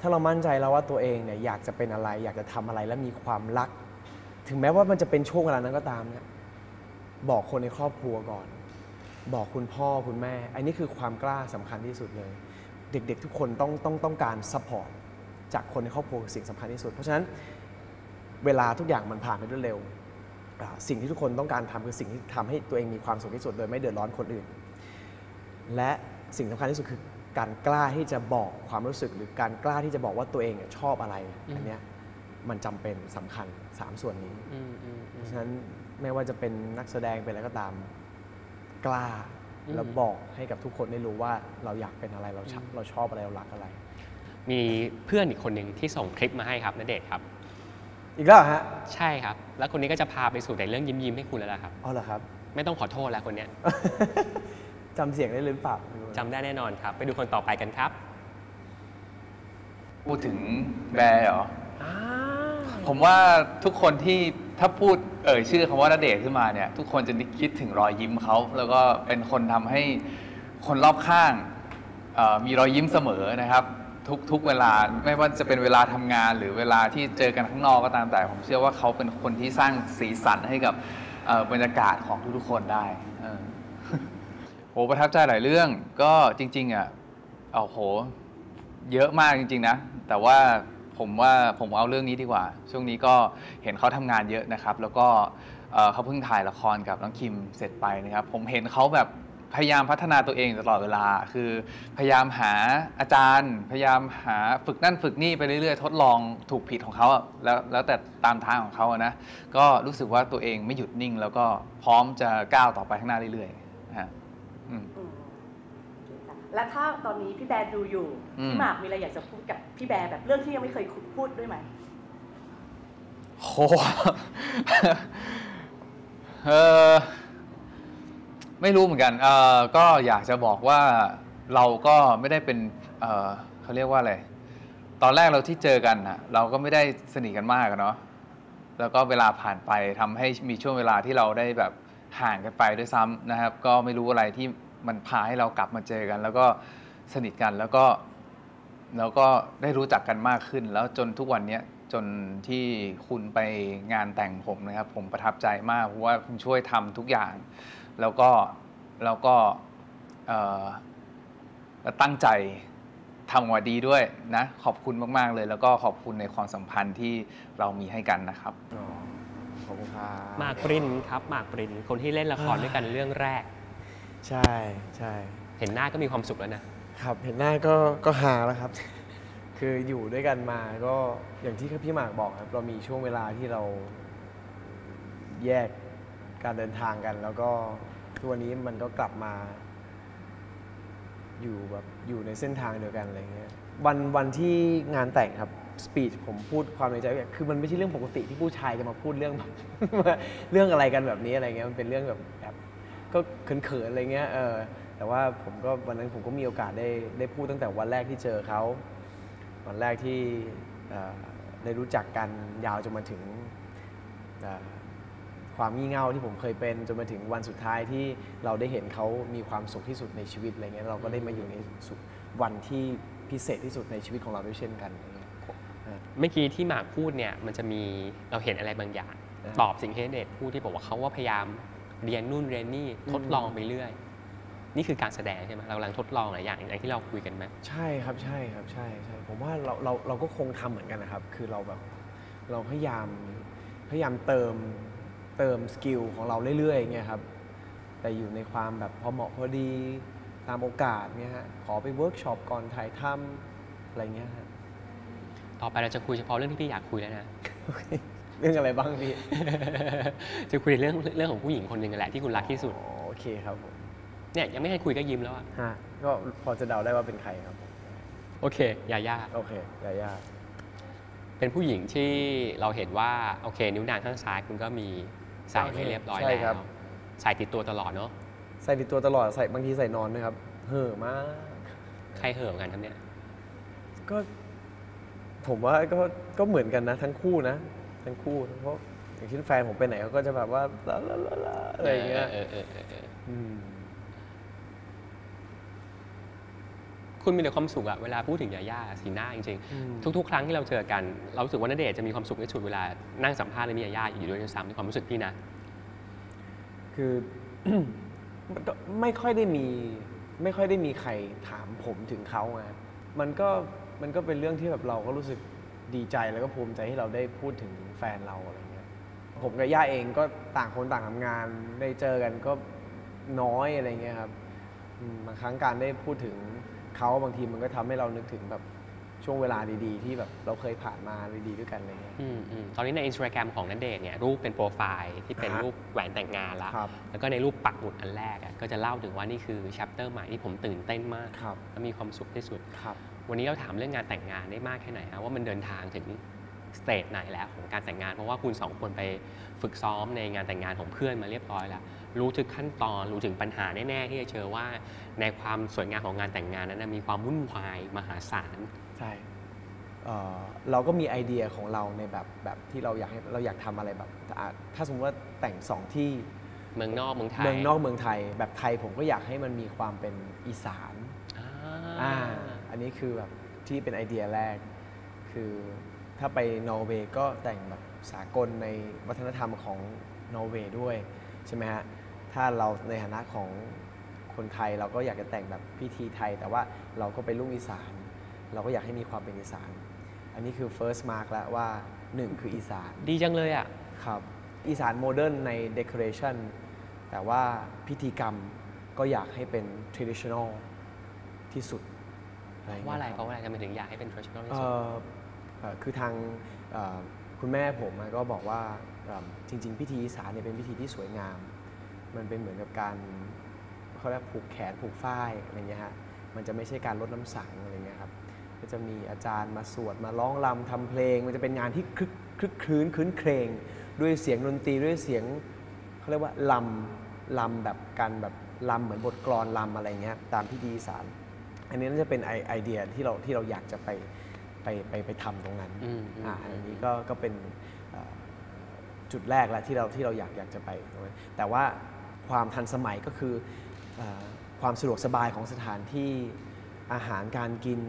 ถ้าเรามั่นใจแล้วว่าตัวเองเนี่ยอยากจะเป็นอะไรอยากจะทำอะไรและมีความรักถึงแม้ว่ามันจะเป็นช่วงเวลานั้นก็ตามเนี่ยบอกคนในครอบครัวก่อนบอกคุณพ่อคุณแม่อันนี้คือความกล้าสำคัญที่สุดเลยเด็กๆทุกคนต้องต้องต้องการซัพพอร์ตจากคนในครอบครัวสิ่งสำคัญที่สุดเพราะฉะนั้นเวลาทุกอย่างมันผ่านไปรวดเร็วสิ่งที่ทุกคนต้องการทำคือสิ่งที่ทำให้ตัวเองมีความสุขที่สุดโดยไม่เดือดร้อนคนอื่นและสิ่งสำคัญที่สุดคือการกล้าที่จะบอกความรู้สึกหรือการกล้าที่จะบอกว่าตัวเองชอบอะไรอันเนี้ยมันจำเป็นสำคัญสามส่วนนี้ฉะนั้นไม่ว่าจะเป็นนักแสดงเป็นอะไรก็ตามกล้าแล้วบอกให้กับทุกคนได้รู้ว่าเราอยากเป็นอะไรเราชอบเราชอบอะไรเรารักอะไรมีเพื่อนอีกคนหนึ่งที่ส่งคลิปมาให้ครับณเดชน์ครับอีกแล้วฮะใช่ครับแล้วคนนี้ก็จะพาไปสู่ในเรื่องยิ้มยิ้มให้คุณแล้วล่ะครับอ๋อเหรอครับไม่ต้องขอโทษแล้วคนเนี้ย จำเสียงได้หรือเปล่าจำได้แน่นอนครับไปดูคนต่อไปกันครับพูดถึงแบร์เหรอผมว่าทุกคนที่ถ้าพูดเอ่ยชื่อคำว่าณเดชน์ขึ้นมาเนี่ยทุกคนจะคิดถึงรอยยิ้มเขาแล้วก็เป็นคนทำให้คนรอบข้างมีรอยยิ้มเสมอนะครับทุกๆเวลาไม่ว่าจะเป็นเวลาทำงานหรือเวลาที่เจอกันข้างนอกก็ตามแต่ผมเชื่อว่าเขาเป็นคนที่สร้างสีสันให้กับบรรยากาศของทุกๆคนได้โอ้ประทับใจหลายเรื่องก็จริงๆอ่ะโอ้โหเยอะมากจริงๆนะแต่ว่าผมว่าผมเอาเรื่องนี้ดีกว่าช่วงนี้ก็เห็นเขาทำงานเยอะนะครับแล้วก็เขาเพิ่งถ่ายละครกับน้องคิมเสร็จไปนะครับผมเห็นเขาแบบพยายามพัฒนาตัวเองตลอดเวลาคือพยายามหาอาจารย์พยายามหาฝึกนั่นฝึกนี่ไปเรื่อยๆทดลองถูกผิดของเขาแล้วแล้วแต่ตามทางของเขานะก็รู้สึกว่าตัวเองไม่หยุดนิ่งแล้วก็พร้อมจะก้าวต่อไปข้างหน้าเรื่อยๆฮะและถ้าตอนนี้พี่แบร์ดูอยู่พี่หมากมีอะไรอยากจะพูดกับพี่แบร์แบบเรื่องที่ยังไม่เคยพูดด้วยไหมโห เออไม่รู้เหมือนกันเออก็อยากจะบอกว่าเราก็ไม่ได้เป็นเออเขาเรียกว่าอะไรตอนแรกเราที่เจอกันนะเราก็ไม่ได้สนิทกันมากเนาะแล้วก็เวลาผ่านไปทำให้มีช่วงเวลาที่เราได้แบบห่างกันไปด้วยซ้ำนะครับก็ไม่รู้อะไรที่มันพาให้เรากลับมาเจอกันแล้วก็สนิทกันแล้วก็แล้วก็ได้รู้จักกันมากขึ้นแล้วจนทุกวันนี้จนที่คุณไปงานแต่งผมนะครับผมประทับใจมากเพราะว่าคุณช่วยทำทุกอย่างแล้วก็แล้วก็ตั้งใจทำว่าดีด้วยนะขอบคุณมากๆเลยแล้วก็ขอบคุณในความสัมพันธ์ที่เรามีให้กันนะครับขอบคุณครับหมากปรินครับหมากปรินคนที่เล่นละครด้วยกันเรื่องแรกใช่ใช่เห็นหน้าก็มีความสุขแล้วนะครับเห็นหน้าก็ก็หาแล้วครับคืออยู่ด้วยกันมาก็อย่างที่พี่หมากบอกครับเรามีช่วงเวลาที่เราแยกการเดินทางกันแล้วก็ทุกวันนี้มันก็กลับมาอยู่แบบอยู่ในเส้นทางเดียวกันอะไรเงี้ยวันวันที่งานแต่งครับสปีชผมพูดความในใจคือมันไม่ใช่เรื่องปกติที่ผู้ชายจะมาพูดเรื่อง เรื่องอะไรกันแบบนี้อะไรเงี้ยมันเป็นเรื่องแบบแบบก็เขินๆอะไรเงี้ยเออแต่ว่าผมก็วันนั้นผมก็มีโอกาสได้ได้พูดตั้งแต่วันแรกที่เจอเขาวันแรกที่ได้รู้จักกันยาวจนมาถึงความงี่เง่าที่ผมเคยเป็นจนมาถึงวันสุดท้ายที่เราได้เห็นเขามีความสุขที่สุดในชีวิตอะไรเงี้ยเราก็ได้มาอยู่ในวันที่พิเศษที่สุดในชีวิตของเราด้วยเช่นกันเมื่อกี้ที่หมากพูดเนี่ยมันจะมีเราเห็นอะไรบางอย่างตอบสิ่งที่เดชพูดที่บอกว่าเขาว่าพยายามเรียนนู่นเรียนนี่ทดลองไปเรื่อยนี่คือการแสดงใช่ไหมเรากำลังทดลองหลายอย่างอย่างที่เราคุยกันไหมใช่ครับใช่ครับใช่ใช่ผมว่าเราเราเราก็คงทำเหมือนกันนะครับคือเราแบบเราพยายามพยายามเติมเติมสกิลของเราเรื่อยๆเงี้ยครับแต่อยู่ในความแบบพอเหมาะพอดีตามโอกาสเงี้ยฮะขอไปเวิร์กช็อปก่อนถ่ายทำอะไรเงี้ยฮะต่อไปเราจะคุยเฉพาะเรื่องที่พี่อยากคุยแล้วนะ เรื่องอะไรบ้างพี่ จะคุยเรื่องเรื่องของผู้หญิงคนหนึ่งแหละที่คุณรักที่สุดโอเคครับผมจ เนี่ยยังไม่ให้คุยก็ยิ้มแล้วอ่ะฮะก็พอจะเดาได้ว่าเป็นใครครับโอเคยาย่าโอเคยาย่าเป็นผู้หญิงที่เราเห็นว่าโอเคนิ้วนางข้างซ้ายคุณก็มีใส่ให้เรียบร้อยแล้วใส่ติดตัวตลอดเนาะใส่ติดตัวตลอดใส่บางทีใส่นอนด้วยครับเห่อมากใครเห่อกันครับเนี่ยก็ผมว่าก็ก็เหมือนกันนะทั้งคู่นะทั้งคู่เพราะอย่างเช่นแฟนผมไปไหนเขาก็จะแบบว่าลาลาลาอะไรอย่างเงี้ยคุณมีแต่ความสุขอะเวลาพูดถึงยาย่าสีหน้าจริงๆทุกๆครั้งที่เราเจอกันเรารู้สึกว่าณเดชน์จะมีความสุขที่สุดเวลานั่งสัมภาษณ์และมียาย่าอยู่ด้วยซ้ำในความรู้สึกพี่นะคือ ไม่ค่อยได้มีไม่ค่อยได้มีใครถามผมถึงเขาไงมันก็มันก็เป็นเรื่องที่แบบเราก็รู้สึกดีใจแล้วก็ภูมิใจที่เราได้พูดถึงแฟนเราอะไรเงี้ยผมกับย่าเองก็ต่างคนต่างทำงานได้เจอกันก็น้อยอะไรเงี้ยครับบางครั้งการได้พูดถึงเขาบางทีมันก็ทำให้เรานึกถึงแบบช่วงเวลาดีๆที่แบบเราเคยผ่านมาดีๆด้วยกันอะไรเงี้ยตอนนี้ใน Instagram ของณเดชน์เนี่ยรูปเป็นโปรไฟล์ที่เป็นรูปแหวนแต่งงานแล้วแล้วก็ในรูปปักหมุดอันแรกก็จะเล่าถึงว่านี่คือแชปเตอร์ใหม่ที่ผมตื่นเต้นมากและมีความสุขที่สุดวันนี้เราถามเรื่องงานแต่งงานได้มากแค่ไหนครับว่ามันเดินทางถึงสเตจไหนแล้วของการแต่งงานเพราะว่าคุณสองคนไปฝึกซ้อมในงานแต่งงานของเพื่อนมาเรียบร้อยแล้วรู้ถึงขั้นตอนรู้ถึงปัญหาแน่ๆที่จะเจอว่าในความสวยงามของงานแต่งงานนั้นมีความวุ่นวายมหาศาลใช่เราก็มีไอเดียของเราในแบบแบบที่เราอยากให้เราอยากทำอะไรแบบถ้าสมมติว่าแต่งสองที่เมืองนอกเมืองไทยเมืองนอกเมืองไทยแบบไทยผมก็อยากให้มันมีความเป็นอีสานอันนี้คือแบบที่เป็นไอเดียแรกคือถ้าไปนอร์เวย์ก็แต่งแบบสากลในวัฒนธรรมของนอร์เวย์ด้วยใช่ไหมฮะถ้าเราในฐานะของคนไทยเราก็อยากจะแต่งแบบพิธีไทยแต่ว่าเราก็ไปลุ่งอีสานเราก็อยากให้มีความเป็นอีสานอันนี้คือ first mark แล้วว่าหนึ่งคืออีสานดีจังเลยอ่ะครับอีสานโมเดิร์นใน decoration แต่ว่าพิธีกรรมก็อยากให้เป็น traditional ที่สุดว่าอะไรเพราะว่าอะไรจะมาถึงอยากให้เป็น traditional ที่สุดคือทางคุณแม่ผมก็บอกว่าจริงๆพิธีอีสานเนี่ยเป็นพิธีที่สวยงามมันเป็นเหมือนกับการเขาเรียกผูกแขนผูกฝ้ายอะไรเงี้ยฮะมันจะไม่ใช่การลดน้ำสังอะไรเงี้ยครับก็จะมีอาจารย์มาสวดมาร้องรำทำเพลงมันจะเป็นงานที่คลึกคลื้นคืนเครงด้วยเสียงดนตรีด้วยเสียงเขาเรียกว่าลำลำแบบการแบบลำเหมือนบทกลอนลำอะไรเงี้ยตามพิธีอีสานอันนี้น่าจะเป็นไอเดียที่เราที่เราอยากจะไปไปไปไปทำตรงนั้นอ่าอันนี้ก็ก็เป็นจุดแรกแหละที่เราที่เราอยากอยากจะไปตรงนั้นแต่ว่าความทันสมัยก็คือความสะดวกสบายของสถานที่อาหารการกิน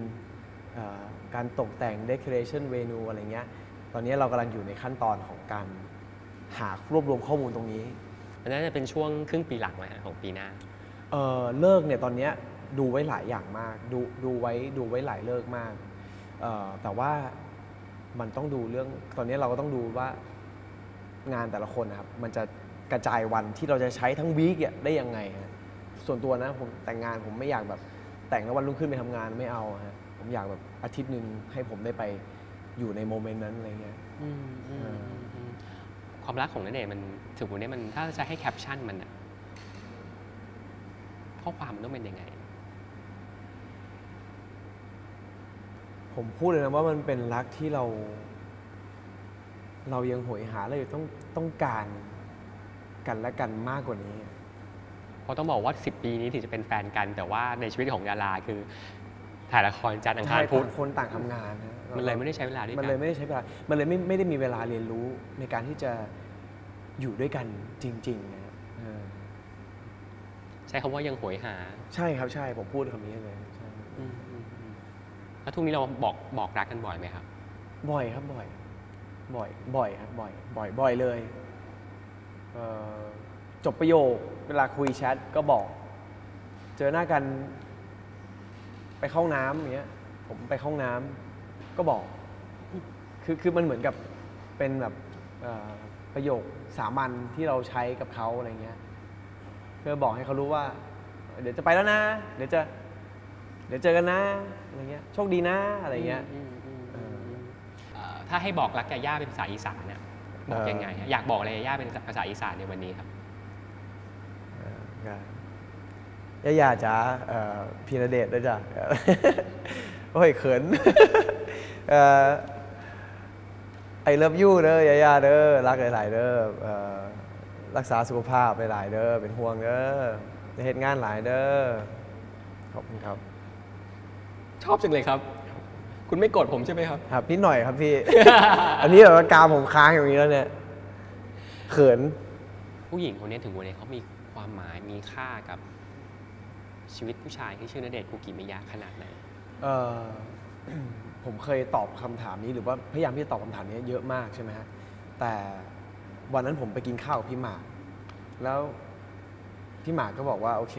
การตกแต่ง decoration เมนูอะไรเงี้ยตอนนี้เรากำลังอยู่ในขั้นตอนของการหารวบรวมข้อมูลตรงนี้อันนั้นจะเป็นช่วงครึ่งปีหลังไหมของปีหน้าเออเลิกเนี่ยตอนนี้ดูไว้หลายอย่างมากดูดูไว้ดูไว้หลายเลิกมากแต่ว่ามันต้องดูเรื่องตอนนี้เราก็ต้องดูว่างานแต่ละคนนะครับมันจะกระจายวันที่เราจะใช้ทั้งวีคได้ยังไงฮะส่วนตัวนะผมแต่งงานผมไม่อยากแบบแต่งแล้ววันรุ่งขึ้นไปทำงานไม่เอาฮะผมอยากแบบอาทิตย์หนึ่งให้ผมได้ไปอยู่ในโมเมนต์นั้นอะไรเงี้ยความรักของณเดชน์มันถึงวันนี้มันถ้าจะให้แคปชั่นมันอะข้อความมันต้องเป็นยังไงผมพูดเลยนะว่ามันเป็นรักที่เราเรายังโหยหาเลยต้องต้องการกันและกันมากกว่านี้เพราะต้องบอกว่าสิบปีนี้ถึงจะเป็นแฟนกันแต่ว่าในชีวิตของดาราคือถ่ายละครจันทร์อังคารพุธคนต่างทำงานนะมันเลยไม่ได้ใช้เวลาด้วยกันมันเลยไม่ได้ใช้เวลามันเลยไม่ไม่ได้มีเวลาเรียนรู้ในการที่จะอยู่ด้วยกันจริงๆนะใช้คำว่ายังโหยหาใช่ครับใช่ผมพูดคำนี้เลยแล้วทุกนี้เราบอกบอกรักกันบ่อยไหมครับบ่อยครับบ่อยบ่อยบ่อยครับบ่อยบ่อยบ่อยเลยจบประโยคเวลาคุยแชทก็บอกเจอหน้ากันไปเข้าน้ำอย่างเงี้ยผมไปเข้าน้ำก็บอกคือคือมันเหมือนกับเป็นแบบประโยคสามัญที่เราใช้กับเขาอะไรเงี้ยเพื่อบอกให้เขารู้ว่าเดี๋ยวจะไปแล้วนะเดี๋ยวจะเดี๋ยวเจอกันนะอะไรเงี้ยโชคดีนะอะไรเงี้ยถ้าให้บอกรักยาย่าเป็นภาษาอีสานเนี่ยบอกยังไงอยากบอกอะไรยาย่าเป็นภาษาอีสานในวันนี้ครับ ย่าย่าจ๋าพีระเดชด้วยจ้ะโอ้ยเขินไอเลิฟยูเด้อย่าย่าเด้อรักหลายๆเด้อรักษาสุขภาพหลายๆเด้อเป็นห่วงเด้อจะเห็นงานหลายเด้อขอบคุณครับชอบจังเลยครับคุณไม่โกรธผมใช่ไหมครับครับนิดหน่อยครับพี่ อันนี้แบบว่ากามผมค้างอย่างนี้แล้วเนี่ยเขินผู้หญิงคนนี้ถึงวันนี้เขามีความหมายมีค่ากับชีวิตผู้ชายที่ชื่อณเดชน์ คุกิมิยะขนาดไหนเออ ผมเคยตอบคำถามนี้หรือว่าพยายามที่จะตอบคำถามนี้เยอะมากใช่ไหมฮะแต่วันนั้นผมไปกินข้าวพี่หมากแล้วพี่หมากก็บอกว่าโอเค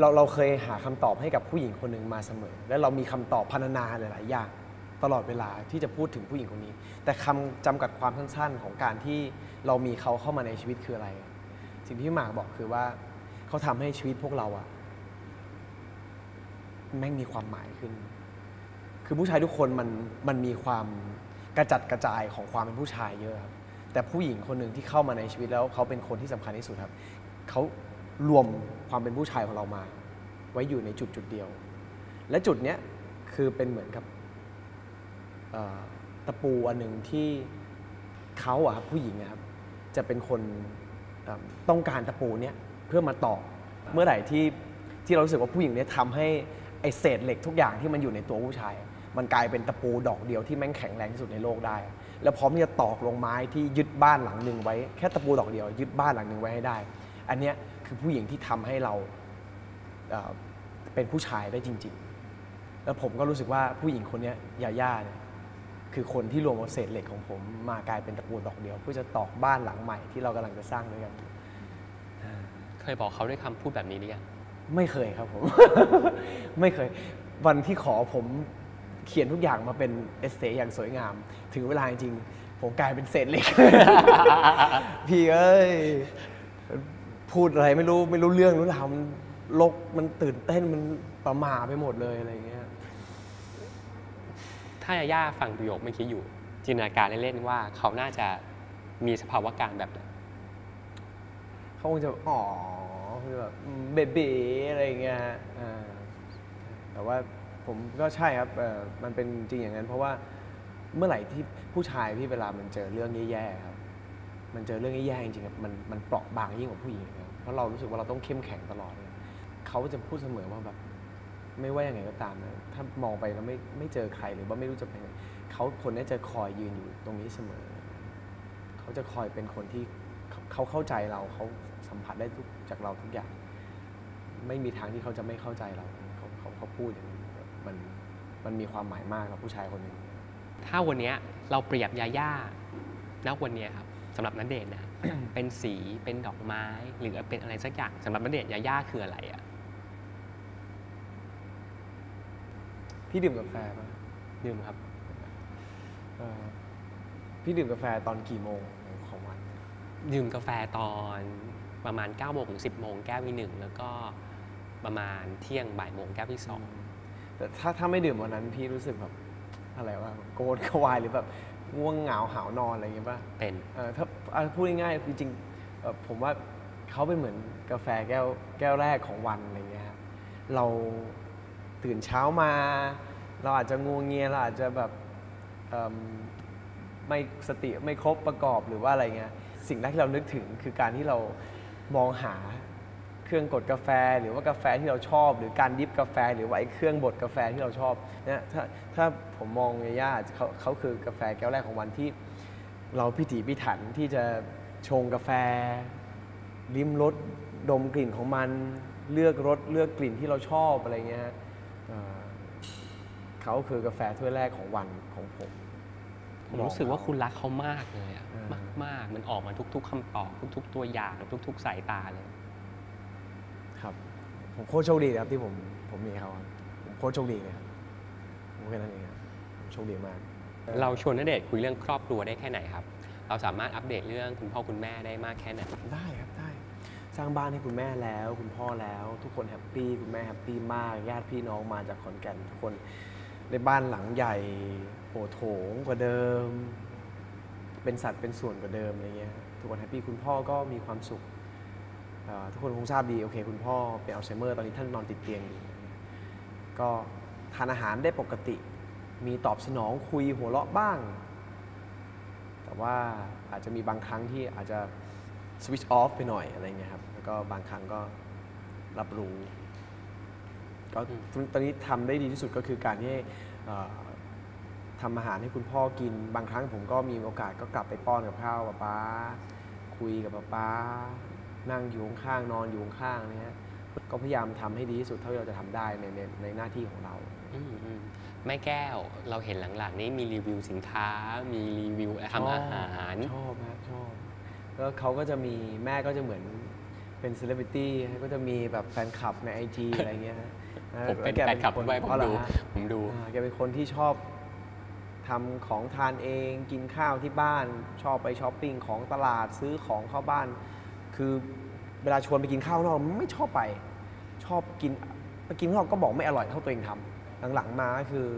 เราเราเคยหาคำตอบให้กับผู้หญิงคนหนึ่งมาเสมอและเรามีคำตอบพรรณนาหลายๆอย่างตลอดเวลาที่จะพูดถึงผู้หญิงคนนี้แต่คำจำกัดความสั้นๆของการที่เรามีเขาเข้ามาในชีวิตคืออะไรสิ่งที่พี่หมากบอกคือว่าเขาทำให้ชีวิตพวกเราอะแม่งมีความหมายขึ้นคือผู้ชายทุกคนมันมันมีความกระจัดกระจายของความเป็นผู้ชายเยอะครับแต่ผู้หญิงคนหนึ่งที่เข้ามาในชีวิตแล้วเขาเป็นคนที่สำคัญที่สุดครับเขารวมความเป็นผู้ชายของเรามาไว้อยู่ในจุดจุดเดียวและจุดเนี้ยคือเป็นเหมือนกับตะปูอันหนึ่งที่เขาอะครับผู้หญิงอะครับจะเป็นคนต้องการตะปูเนี้ยเพื่อมาตอกเมื่อไหร่ที่ที่เรารู้สึกว่าผู้หญิงเนี้ยทำให้ไอเศษเหล็กทุกอย่างที่มันอยู่ในตัวผู้ชายมันกลายเป็นตะปูดอกเดียวที่แม่งแข็งแรงที่สุดในโลกได้แล้วพร้อมที่จะตอกลงไม้ที่ยึดบ้านหลังหนึ่งไว้แค่ตะปูดอกเดียวยึดบ้านหลังหนึ่งไว้ให้ได้อันเนี้ยคือผู้หญิงที่ทำให้เราเป็นผู้ชายได้จริงๆแล้วผมก็รู้สึกว่าผู้หญิงคนนี้ยาย่าเนี่ยคือคนที่รวมเอาเศษเหล็กของผมมากลายเป็นตะปูดอกเดียวเพื่อจะตอกบ้านหลังใหม่ที่เรากำลังจะสร้างด้วยกันเคยบอกเขาด้วยคำพูดแบบนี้หรือยังไม่เคยครับผม ไม่เคยวันที่ขอผมเขียนทุกอย่างมาเป็นเอสเซย์อย่างสวยงามถึงเวลาจริงผมกลายเป็นเศษเหล็ก พี่เอ้ยพูดอะไรไม่รู้ไม่รู้เรื่องรู้ราวมันลกมันตื่นเต้นมันประหม่าไปหมดเลยอะไรเงี้ยถ้าย่าฟังประโยคเมื่อกี้อยู่จินตนาการเล่นๆว่าเขาน่าจะมีสภาวะการแบบเขาคงจะอ๋อคือแบบเบบีอะไรเงี้ยแต่ว่าผมก็ใช่ครับมันเป็นจริงอย่างนั้นเพราะว่าเมื่อไหร่ที่ผู้ชายพี่เวลามันเจอเรื่องแย่ๆครับมันเจอเรื่องแย่ๆจริงๆมันมันเปราะบางยิ่งกว่าผู้หญิงครับเพราะเรารู้สึกว่าเราต้องเข้มแข็งตลอดเลยเขาจะพูดเสมอว่าแบบไม่ว่าอย่างไรก็ตามนะถ้ามองไปแล้วไม่ไม่เจอใครหรือว่าไม่รู้จะเป็นเขาคนนี้จะคอยยืนอยู่ตรงนี้เสมอเขาจะคอยเป็นคนที่เขาเข้าใจเราเขาสัมผัสได้ทุกจากเราทุกอย่างไม่มีทางที่เขาจะไม่เข้าใจเราเขาเขาเขาพูดอย่างนี้มันมันมีความหมายมากกับผู้ชายคนหนึ่งถ้าวันนี้เราเปรียบยาย่าณวันนี้ครับสำหรับณเดชน์นะ เป็นสีเป็นดอกไม้หรือเป็นอะไรสักอย่างสำหรับณเดชน์ยาย่าคืออะไรอ่ะพี่ดื่มกาแฟป่ะดื่มครับพี่ดื่มกาแฟตอนกี่โมงของวันดื่มกาแฟตอนประมาณเก้าโมงถึงสิบโมงแก้วที่หนึ่งแล้วก็ประมาณเที่ยงบ่ายโมงแก้วที่สองแต่ถ้าถ้าไม่ดื่มวันนั้นพี่รู้สึกแบบอะไรวะโกรธกวายหรือแบบง่วงเหงาหาวนอนอะไรอย่างเงี้ยป่ะเป็นถ้าพูดง่ายๆจริงๆผมว่าเขาเป็นเหมือนกาแฟแก้วแก้วแรกของวันอะไรเงี้ยครับเราตื่นเช้ามาเราอาจจะงัวเงียเราอาจจะแบบไม่สติไม่ครบประกอบหรือว่าอะไรเงี้ยสิ่งแรกที่เรานึกถึงคือการที่เรามองหาเครื่องกดกาแฟหรือว่ากาแฟที่เราชอบหรือการดิฟกาแฟหรือว่าไอ้เครื่องบดกาแฟที่เราชอบเนี่ยถ้าถ้าผมมองย่าเขาเขาคือกาแฟแก้วแรกของวันที่เราพิถีพิถันที่จะชงกาแฟลิ้มรสดมกลิ่นของมันเลือกรสเลือกกลิ่นที่เราชอบอะไรเงี้ยเขาคือกาแฟถ้วยแรกของวันของผมผมรู้สึกว่าคุณรักเขามากเลยอะมากๆมันออกมาทุกๆคำตอบทุกๆตัวอย่างทุกๆสายตาเลยครับผมโคตรโชคดีครับที่ผมผมมีเขาผมโคตรโชคดีเลยครับผมแค่นั้นเองครับผมโชคดีมากเราชวนณเดชน์คุยเรื่องครอบครัวได้แค่ไหนครับเราสามารถอัปเดตเรื่องคุณพ่อคุณแม่ได้มากแค่ไหนได้ครับได้สร้างบ้านให้คุณแม่แล้วคุณพ่อแล้วทุกคนแฮปปี้คุณแม่แฮปปี้มากญาติพี่น้องมาจากขอนแก่นทุกคนในบ้านหลังใหญ่โอโถงกว่าเดิมเป็นสัดเป็นส่วนกว่าเดิมอะไรเงี้ยทุกคนแฮปปี้คุณพ่อก็มีความสุข ทุกคนคงทราบดีโอเคคุณพ่อเป็นอัลไซเมอร์ตอนนี้ท่านนอนติดเตียงอยู่ก็ทานอาหารได้ปกติมีตอบสนองคุยหัวเราะบ้างแต่ว่าอาจจะมีบางครั้งที่อาจจะสวิตช์ออฟไปหน่อยอะไรเงี้ยครับแล้วก็บางครั้งก็รับรู้ก็ตอนนี้ทำได้ดีที่สุดก็คือการที่ทำอาหารให้คุณพ่อกินบางครั้งผมก็มีโอกาสก็กลับไปป้อนกับข้าวกับป๊าคุยกับป๊านั่งอยู่ข้างนอนอยู่ข้างนี่ฮะก็พยายามทำให้ดีที่สุดเท่าที่เราจะทำได้ในในหน้าที่ของเราแม่แก้วเราเห็นหลังๆนี้มีรีวิวสินค้ามีรีวิวทำอาหารชอบนะชอบแล้วเขาก็จะมีแม่ก็จะเหมือนเป็นเซเลบริตี้ก็จะมีแบบแฟนคลับใน ไอ จี อะไรเงี้ยผมเป็นแฟนคลับด้วยผมดูผมดูแกเป็นคนที่ชอบทำของทานเองกินข้าวที่บ้านชอบไปช้อปปิ้งของตลาดซื้อของเข้าบ้านคือเวลาชวนไปกินข้าวนอกไม่ชอบไปชอบกินไปกินข้าวนอกก็บอกไม่อร่อยเท่าตัวเองทำหลังๆมาคือ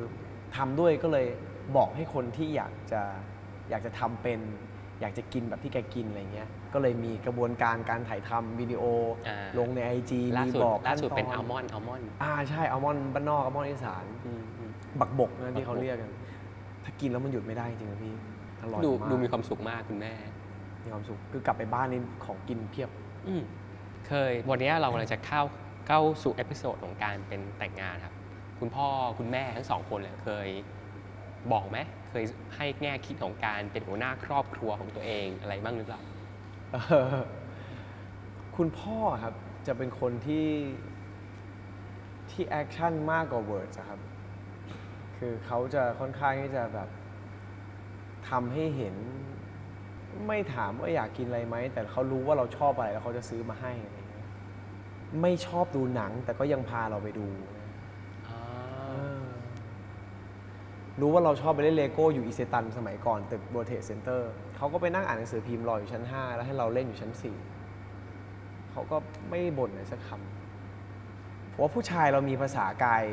ทำด้วยก็เลยบอกให้คนที่อยากจะอยากจะทำเป็นอยากจะกินแบบที่แกกินอะไรเงี้ยก็เลยมีกระบวนการการถ่ายทำวิดีโอลงใน ไอ จี มีบอกล่าสุดเป็นอัลมอนด์อัลมอนด์อ่าใช่อัลมอนด์บ้านนอกอัลมอนด์อีสานบักบกนะที่เขาเรียกกันถ้ากินแล้วมันหยุดไม่ได้จริงนะพี่อร่อยมากดูมีความสุขมากคุณแม่มีความสุขคือกลับไปบ้านนี่ของกินเพียบเคยวันนี้เรากำลังจะเข้าเข้าสู่เอพิโซดของการเป็นแต่งงานครับคุณพ่อคุณแม่ทั้งสองคนเลยเคยบอกไหมเคยให้แง่คิดของการเป็นหัวหน้าครอบครัวของตัวเองอะไรบ้างหรือเปล่าคุณพ่อครับจะเป็นคนที่ที่แอคชั่นมากกว่าเวิร์ดครับคือเขาจะค่อนข้างที่จะแบบทำให้เห็นไม่ถามว่าอยากกินอะไรไหมแต่เขารู้ว่าเราชอบอะไรแล้วเขาจะซื้อมาให้อะไรอย่างเงี้ยไม่ชอบดูหนังแต่ก็ยังพาเราไปดูรู้ว่าเราชอบไปเล่นเลโก้อยู่อิเซตันสมัยก่อนตึกเวิลด์เทรดเซ็นเตอร์เขาก็ไปนั่งอ่านหนังสือพิมพ์รออยู่ชั้นห้าแล้วให้เราเล่นอยู่ชั้นสี่เขาก็ไม่บ่นเลยสักคำเพราะว่าผู้ชายเรามีภาษากาย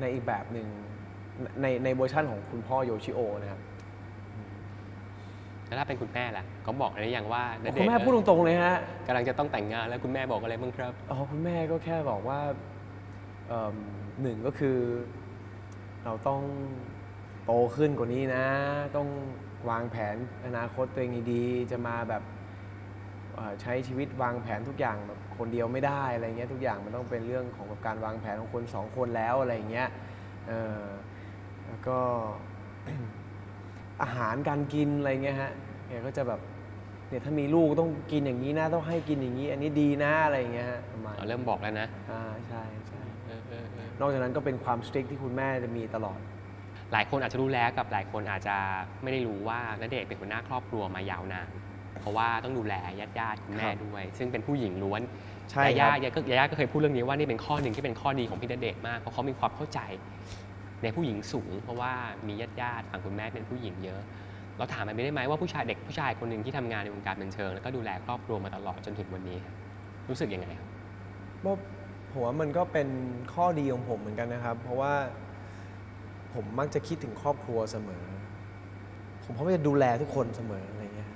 ในอีกแบบหนึ่งในในเวอร์ชั่นของคุณพ่อโยชิโอนะครับแล้วถ้าเป็นคุณแม่ล่ะก็บอกอะไรอย่างว่าคุณแม่พูดตรงๆเลยฮะกำลังจะต้องแต่งงานแล้วคุณแม่บอกอะไรบ้างครับอ๋อคุณแม่ก็แค่บอกว่าหนึ่งก็คือเราต้องโตขึ้นกว่านี้นะต้องวางแผนอนาคตตัวเองดีๆจะมาแบบใช้ชีวิตวางแผนทุกอย่างแบบคนเดียวไม่ได้อะไรเงี้ยทุกอย่างมันต้องเป็นเรื่องของการวางแผนของคนสองคนแล้วอะไรเงี้ยแล้วก็อาหารการกินอะไรเงี้ยฮะเนี่ยก็จะแบบเนี่ยถ้ามีลูกต้องกินอย่างนี้นะต้องให้กินอย่างนี้อันนี้ดีนะอะไรเงี้ยฮะประมาณเริ่มบอกแล้วนะอ่าใช่ใช่นอกจากนั้นก็เป็นความสตริกที่คุณแม่จะมีตลอดหลายคนอาจจะรู้แล้วกับหลายคนอาจจะไม่ได้รู้ว่าณเดชน์เป็นหัวหน้าครอบครัวมายาวนานเพราะว่าต้องดูแลญาติญาติคุณแม่ด้วยซึ่งเป็นผู้หญิงล้วนญาติญาติก็ญาติก็เคยพูดเรื่องนี้ว่านี่เป็นข้อหนึ่งที่เป็นข้อดีของพี่ณเดชน์มากเพราะเขามีความเข้าใจในผู้หญิงสูงเพราะว่ามีญาติญาติฝั่งคุณแม่เป็นผู้หญิงเยอะเราถามมันไม่ได้ไหมว่าผู้ชายเด็กผู้ชายคนหนึ่งที่ทำงานในวงการบันเทิงแล้วก็ดูแลครอบครัวมาตลอดจนถึงวันนี้รู้สึกยังไงครับผมว่ามันก็เป็นข้อดีของผมเหมือนกันนะครับเพราะว่าผมมักจะคิดถึงครอบครัวเสมอผมพยายามจะดูแลทุกคนเสมออะไรเงี้ย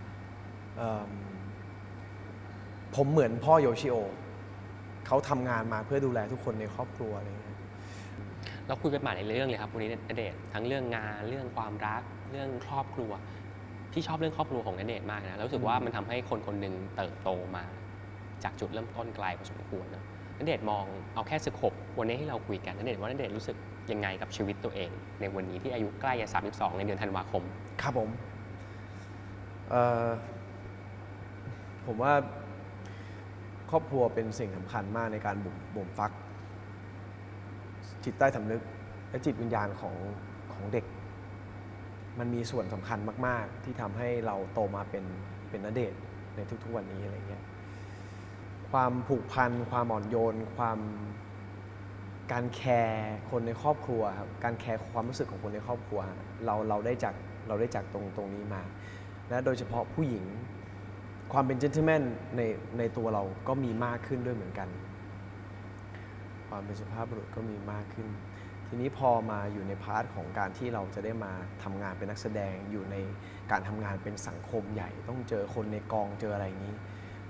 ผมเหมือนพ่อโยชิโอเขาทำงานมาเพื่อดูแลทุกคนในครอบครัวอะไรเงี้ยเราคุยไปหมดในเรื่องเลยครับวันนี้ณเดชน์ทั้งเรื่องงานเรื่องความรักเรื่องครอบครัวที่ชอบเรื่องครอบครัวของณเดชน์มากนะรู้สึกว่ามันทำให้คนคนหนึ่งเติบโตมาจากจุดเริ่มต้นไกลพอสมควรนะณเดชน์มองเอาแค่สโคปวันนี้ที่เราคุยกันณเดชน์ว่าณเดชน์รู้สึกยังไงกับชีวิตตัวเองในวันนี้ที่อายุใกล้จะสามสิบสองในเดือนธันวาคมครับผมผมว่าครอบครัวเป็นสิ่งสำคัญมากในการบ่มฟักจิตใต้สำนึกและจิตวิญญาณของของเด็กมันมีส่วนสำคัญมากๆที่ทำให้เราโตมาเป็นเป็นณเดชน์ในทุกๆวันนี้อะไรเงี้ยความผูกพันความอ่อนโยนความการแคร์คนในครอบครัวครับการแคร์ความรู้สึกของคนในครอบครัวเราเราได้จากเราได้จากตรงตรงนี้มาและโดยเฉพาะผู้หญิงความเป็นเจนเทิลแมนในในตัวเราก็มีมากขึ้นด้วยเหมือนกันความเป็นสุภาพบุรุษก็มีมากขึ้นทีนี้พอมาอยู่ในพาร์ทของการที่เราจะได้มาทำงานเป็นนักแสดงอยู่ในการทำงานเป็นสังคมใหญ่ต้องเจอคนในกองเจออะไรอย่างนี้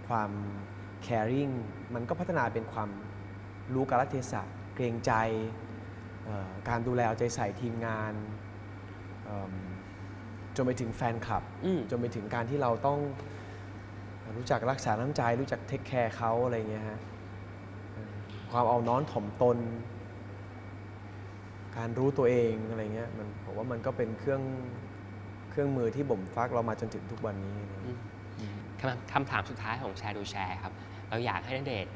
ความ caring มันก็พัฒนาเป็นความรู้กาลเทศะเกรงใจการดูแลเอาใจใส่ทีมงานจนไปถึงแฟนคลับจนไปถึงการที่เราต้องรู้จักรักษาน้ำใจรู้จักเทคแคร์เขาอะไรเงี้ยฮะความเอาน้อนถ่อมตนการรู้ตัวเองอะไรเงี้ยมันผมว่ามันก็เป็นเครื่องเครื่องมือที่บ่มฟักเรามาจนถึงทุกวันนี้คำถามสุดท้ายของแชร์ดูแชร์ครับเราอยากให้ณเดชน์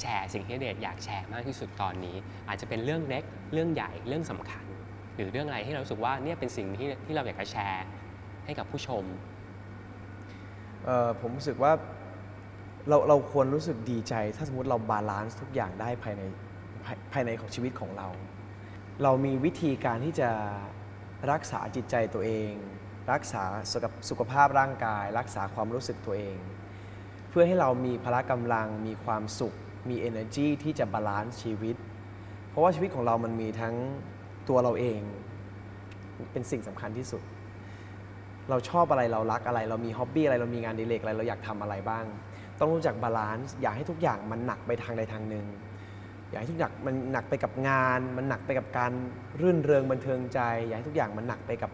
แชร์สิ่งที่ณเดชน์อยากแชร์มากที่สุดตอนนี้อาจจะเป็นเรื่องเล็กเรื่องใหญ่เรื่องสำคัญหรือเรื่องอะไรที่เรารู้สึกว่าเนี่ยเป็นสิ่งที่ที่เราอยากจะแชร์ให้กับผู้ชมผมรู้สึกว่าเราเราควรรู้สึกดีใจถ้าสมมติเราบาลานซ์ทุกอย่างได้ภายในภายในของชีวิตของเราเรามีวิธีการที่จะรักษาจิตใจตัวเองรักษาสุขภาพร่างกายรักษาความรู้สึกตัวเองเพื่อให้เรามีพละกำลังมีความสุขมี energy ที่จะบาลานซ์ชีวิตเพราะว่าชีวิตของเรามันมีทั้งตัวเราเองเป็นสิ่งสำคัญที่สุดเราชอบอะไรเรารักอะไรเรามีฮ็อบบี้อะไรเรามีงานอดิเรกอะไรเราอยากทำอะไรบ้างต้องรู้จักบาลานซ์อย่าให้ทุกอย่างมันหนักไปทางใดทางหนึ่งอย่าให้ทุกอย่างมันหนักไปกับงานมันหนักไปกับการรื่นเริงบันเทิงใจอย่าให้ทุกอย่างมันหนักไปกับ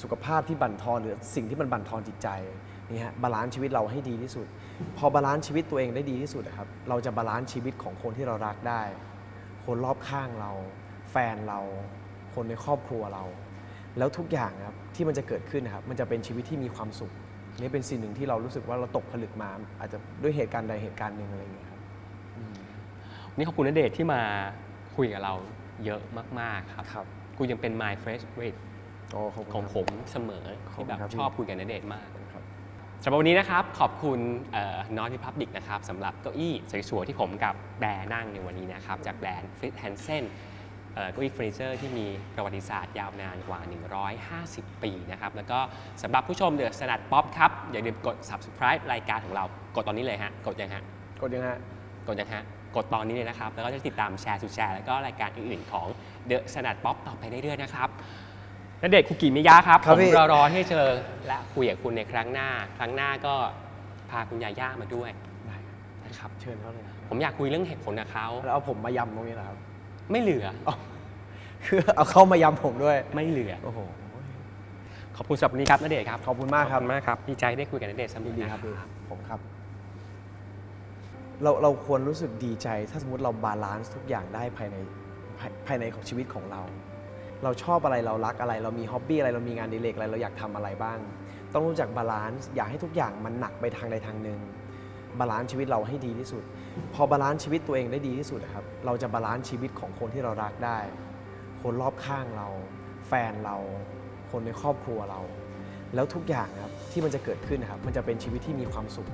สุขภาพที่บั่นทอนหรือสิ่งที่มันบั่นทอนจิตใจนี่ฮะบาลานซ์ชีวิตเราให้ดีที่สุดพอบาลานซ์ชีวิตตัวเองได้ดีที่สุดนะครับเราจะบาลานซ์ชีวิตของคนที่เรารักได้คนรอบข้างเราแฟนเราคนในครอบครัวเราแล้วทุกอย่างครับที่มันจะเกิดขึ้นนะครับมันจะเป็นชีวิตที่มีความสุขนี่เป็นสิ่งหนึ่งที่เรารู้สึกว่าเราตกผลึกมาอาจจะด้วยเหตุการณ์ใดเหตุการณ์หนึ่งอะไรอย่างเงี้ยครับนี่ขอบคุณณเดชน์ที่มาคุยกับเราเยอะมากๆครับครับกูยังเป็น my fresh read ของผมเสมอที่แบบชอบคุยกับณเดชน์มากสำหรับวันนี้นะครับขอบคุณนอร์ทรีพับลิกนะครับสำหรับเก้าอี้สวยๆที่ผมกับแบร์นั่งในวันนี้นะครับจากแบรนด์ Fritz Hansen เก้าอี้เฟอร์นิเจอร์ที่มีประวัติศาสตร์ยาวนานกว่าหนึ่งร้อยห้าสิบปีนะครับแล้วก็สำหรับผู้ชม The Standard Pop ครับอย่าลืมกด Subscribe รายการของเรากดตอนนี้เลยฮะกดยังฮะกดยังฮะกดยังฮะกดตอนนี้เลยนะครับแล้วก็จะติดตามแชร์สุดแชร์แล้วก็รายการอื่นๆของ The Standard Pop ต่อไปเรื่อยๆนะครับณเดชน์ คุกิมิยะครับผมรอรอให้เจอและคุยกับคุณในครั้งหน้าครั้งหน้าก็พาคุณยาย่ามาด้วยได้นะครับเชิญเขาเลยผมอยากคุยเรื่องเหตุผลกับเขาแล้วเอาผมมายำตรงนี้เหรอครับไม่เหลือคือเอาเขามายำผมด้วยไม่เหลือโอ้โหขอบคุณสำหรับวันนี้ครับณเดชน์ครับขอบคุณมากครับมากครับดีใจได้คุยกับณเดชน์สมุทรนะครับผมครับเราเราควรรู้สึกดีใจถ้าสมมติเราบาลานซ์ทุกอย่างได้ภายในภายในของชีวิตของเราเราชอบอะไรเรารักอะไรเรามีฮ็อบบี้อะไรเรามีงานอดิเรกอะไรเราอยากทำอะไรบ้างต้องรู้จักบาลานซ์อย่าให้ทุกอย่างมันหนักไปทางใดทางหนึ่งบาลานซ์ชีวิตเราให้ดีที่สุดพอบาลานซ์ชีวิตตัวเองได้ดีที่สุดนะครับเราจะบาลานซ์ชีวิตของคนที่เรารักได้คนรอบข้างเราแฟนเราคนในครอบครัวเราแล้วทุกอย่างครับที่มันจะเกิดขึ้นนะครับมันจะเป็นชีวิตที่มีความสุข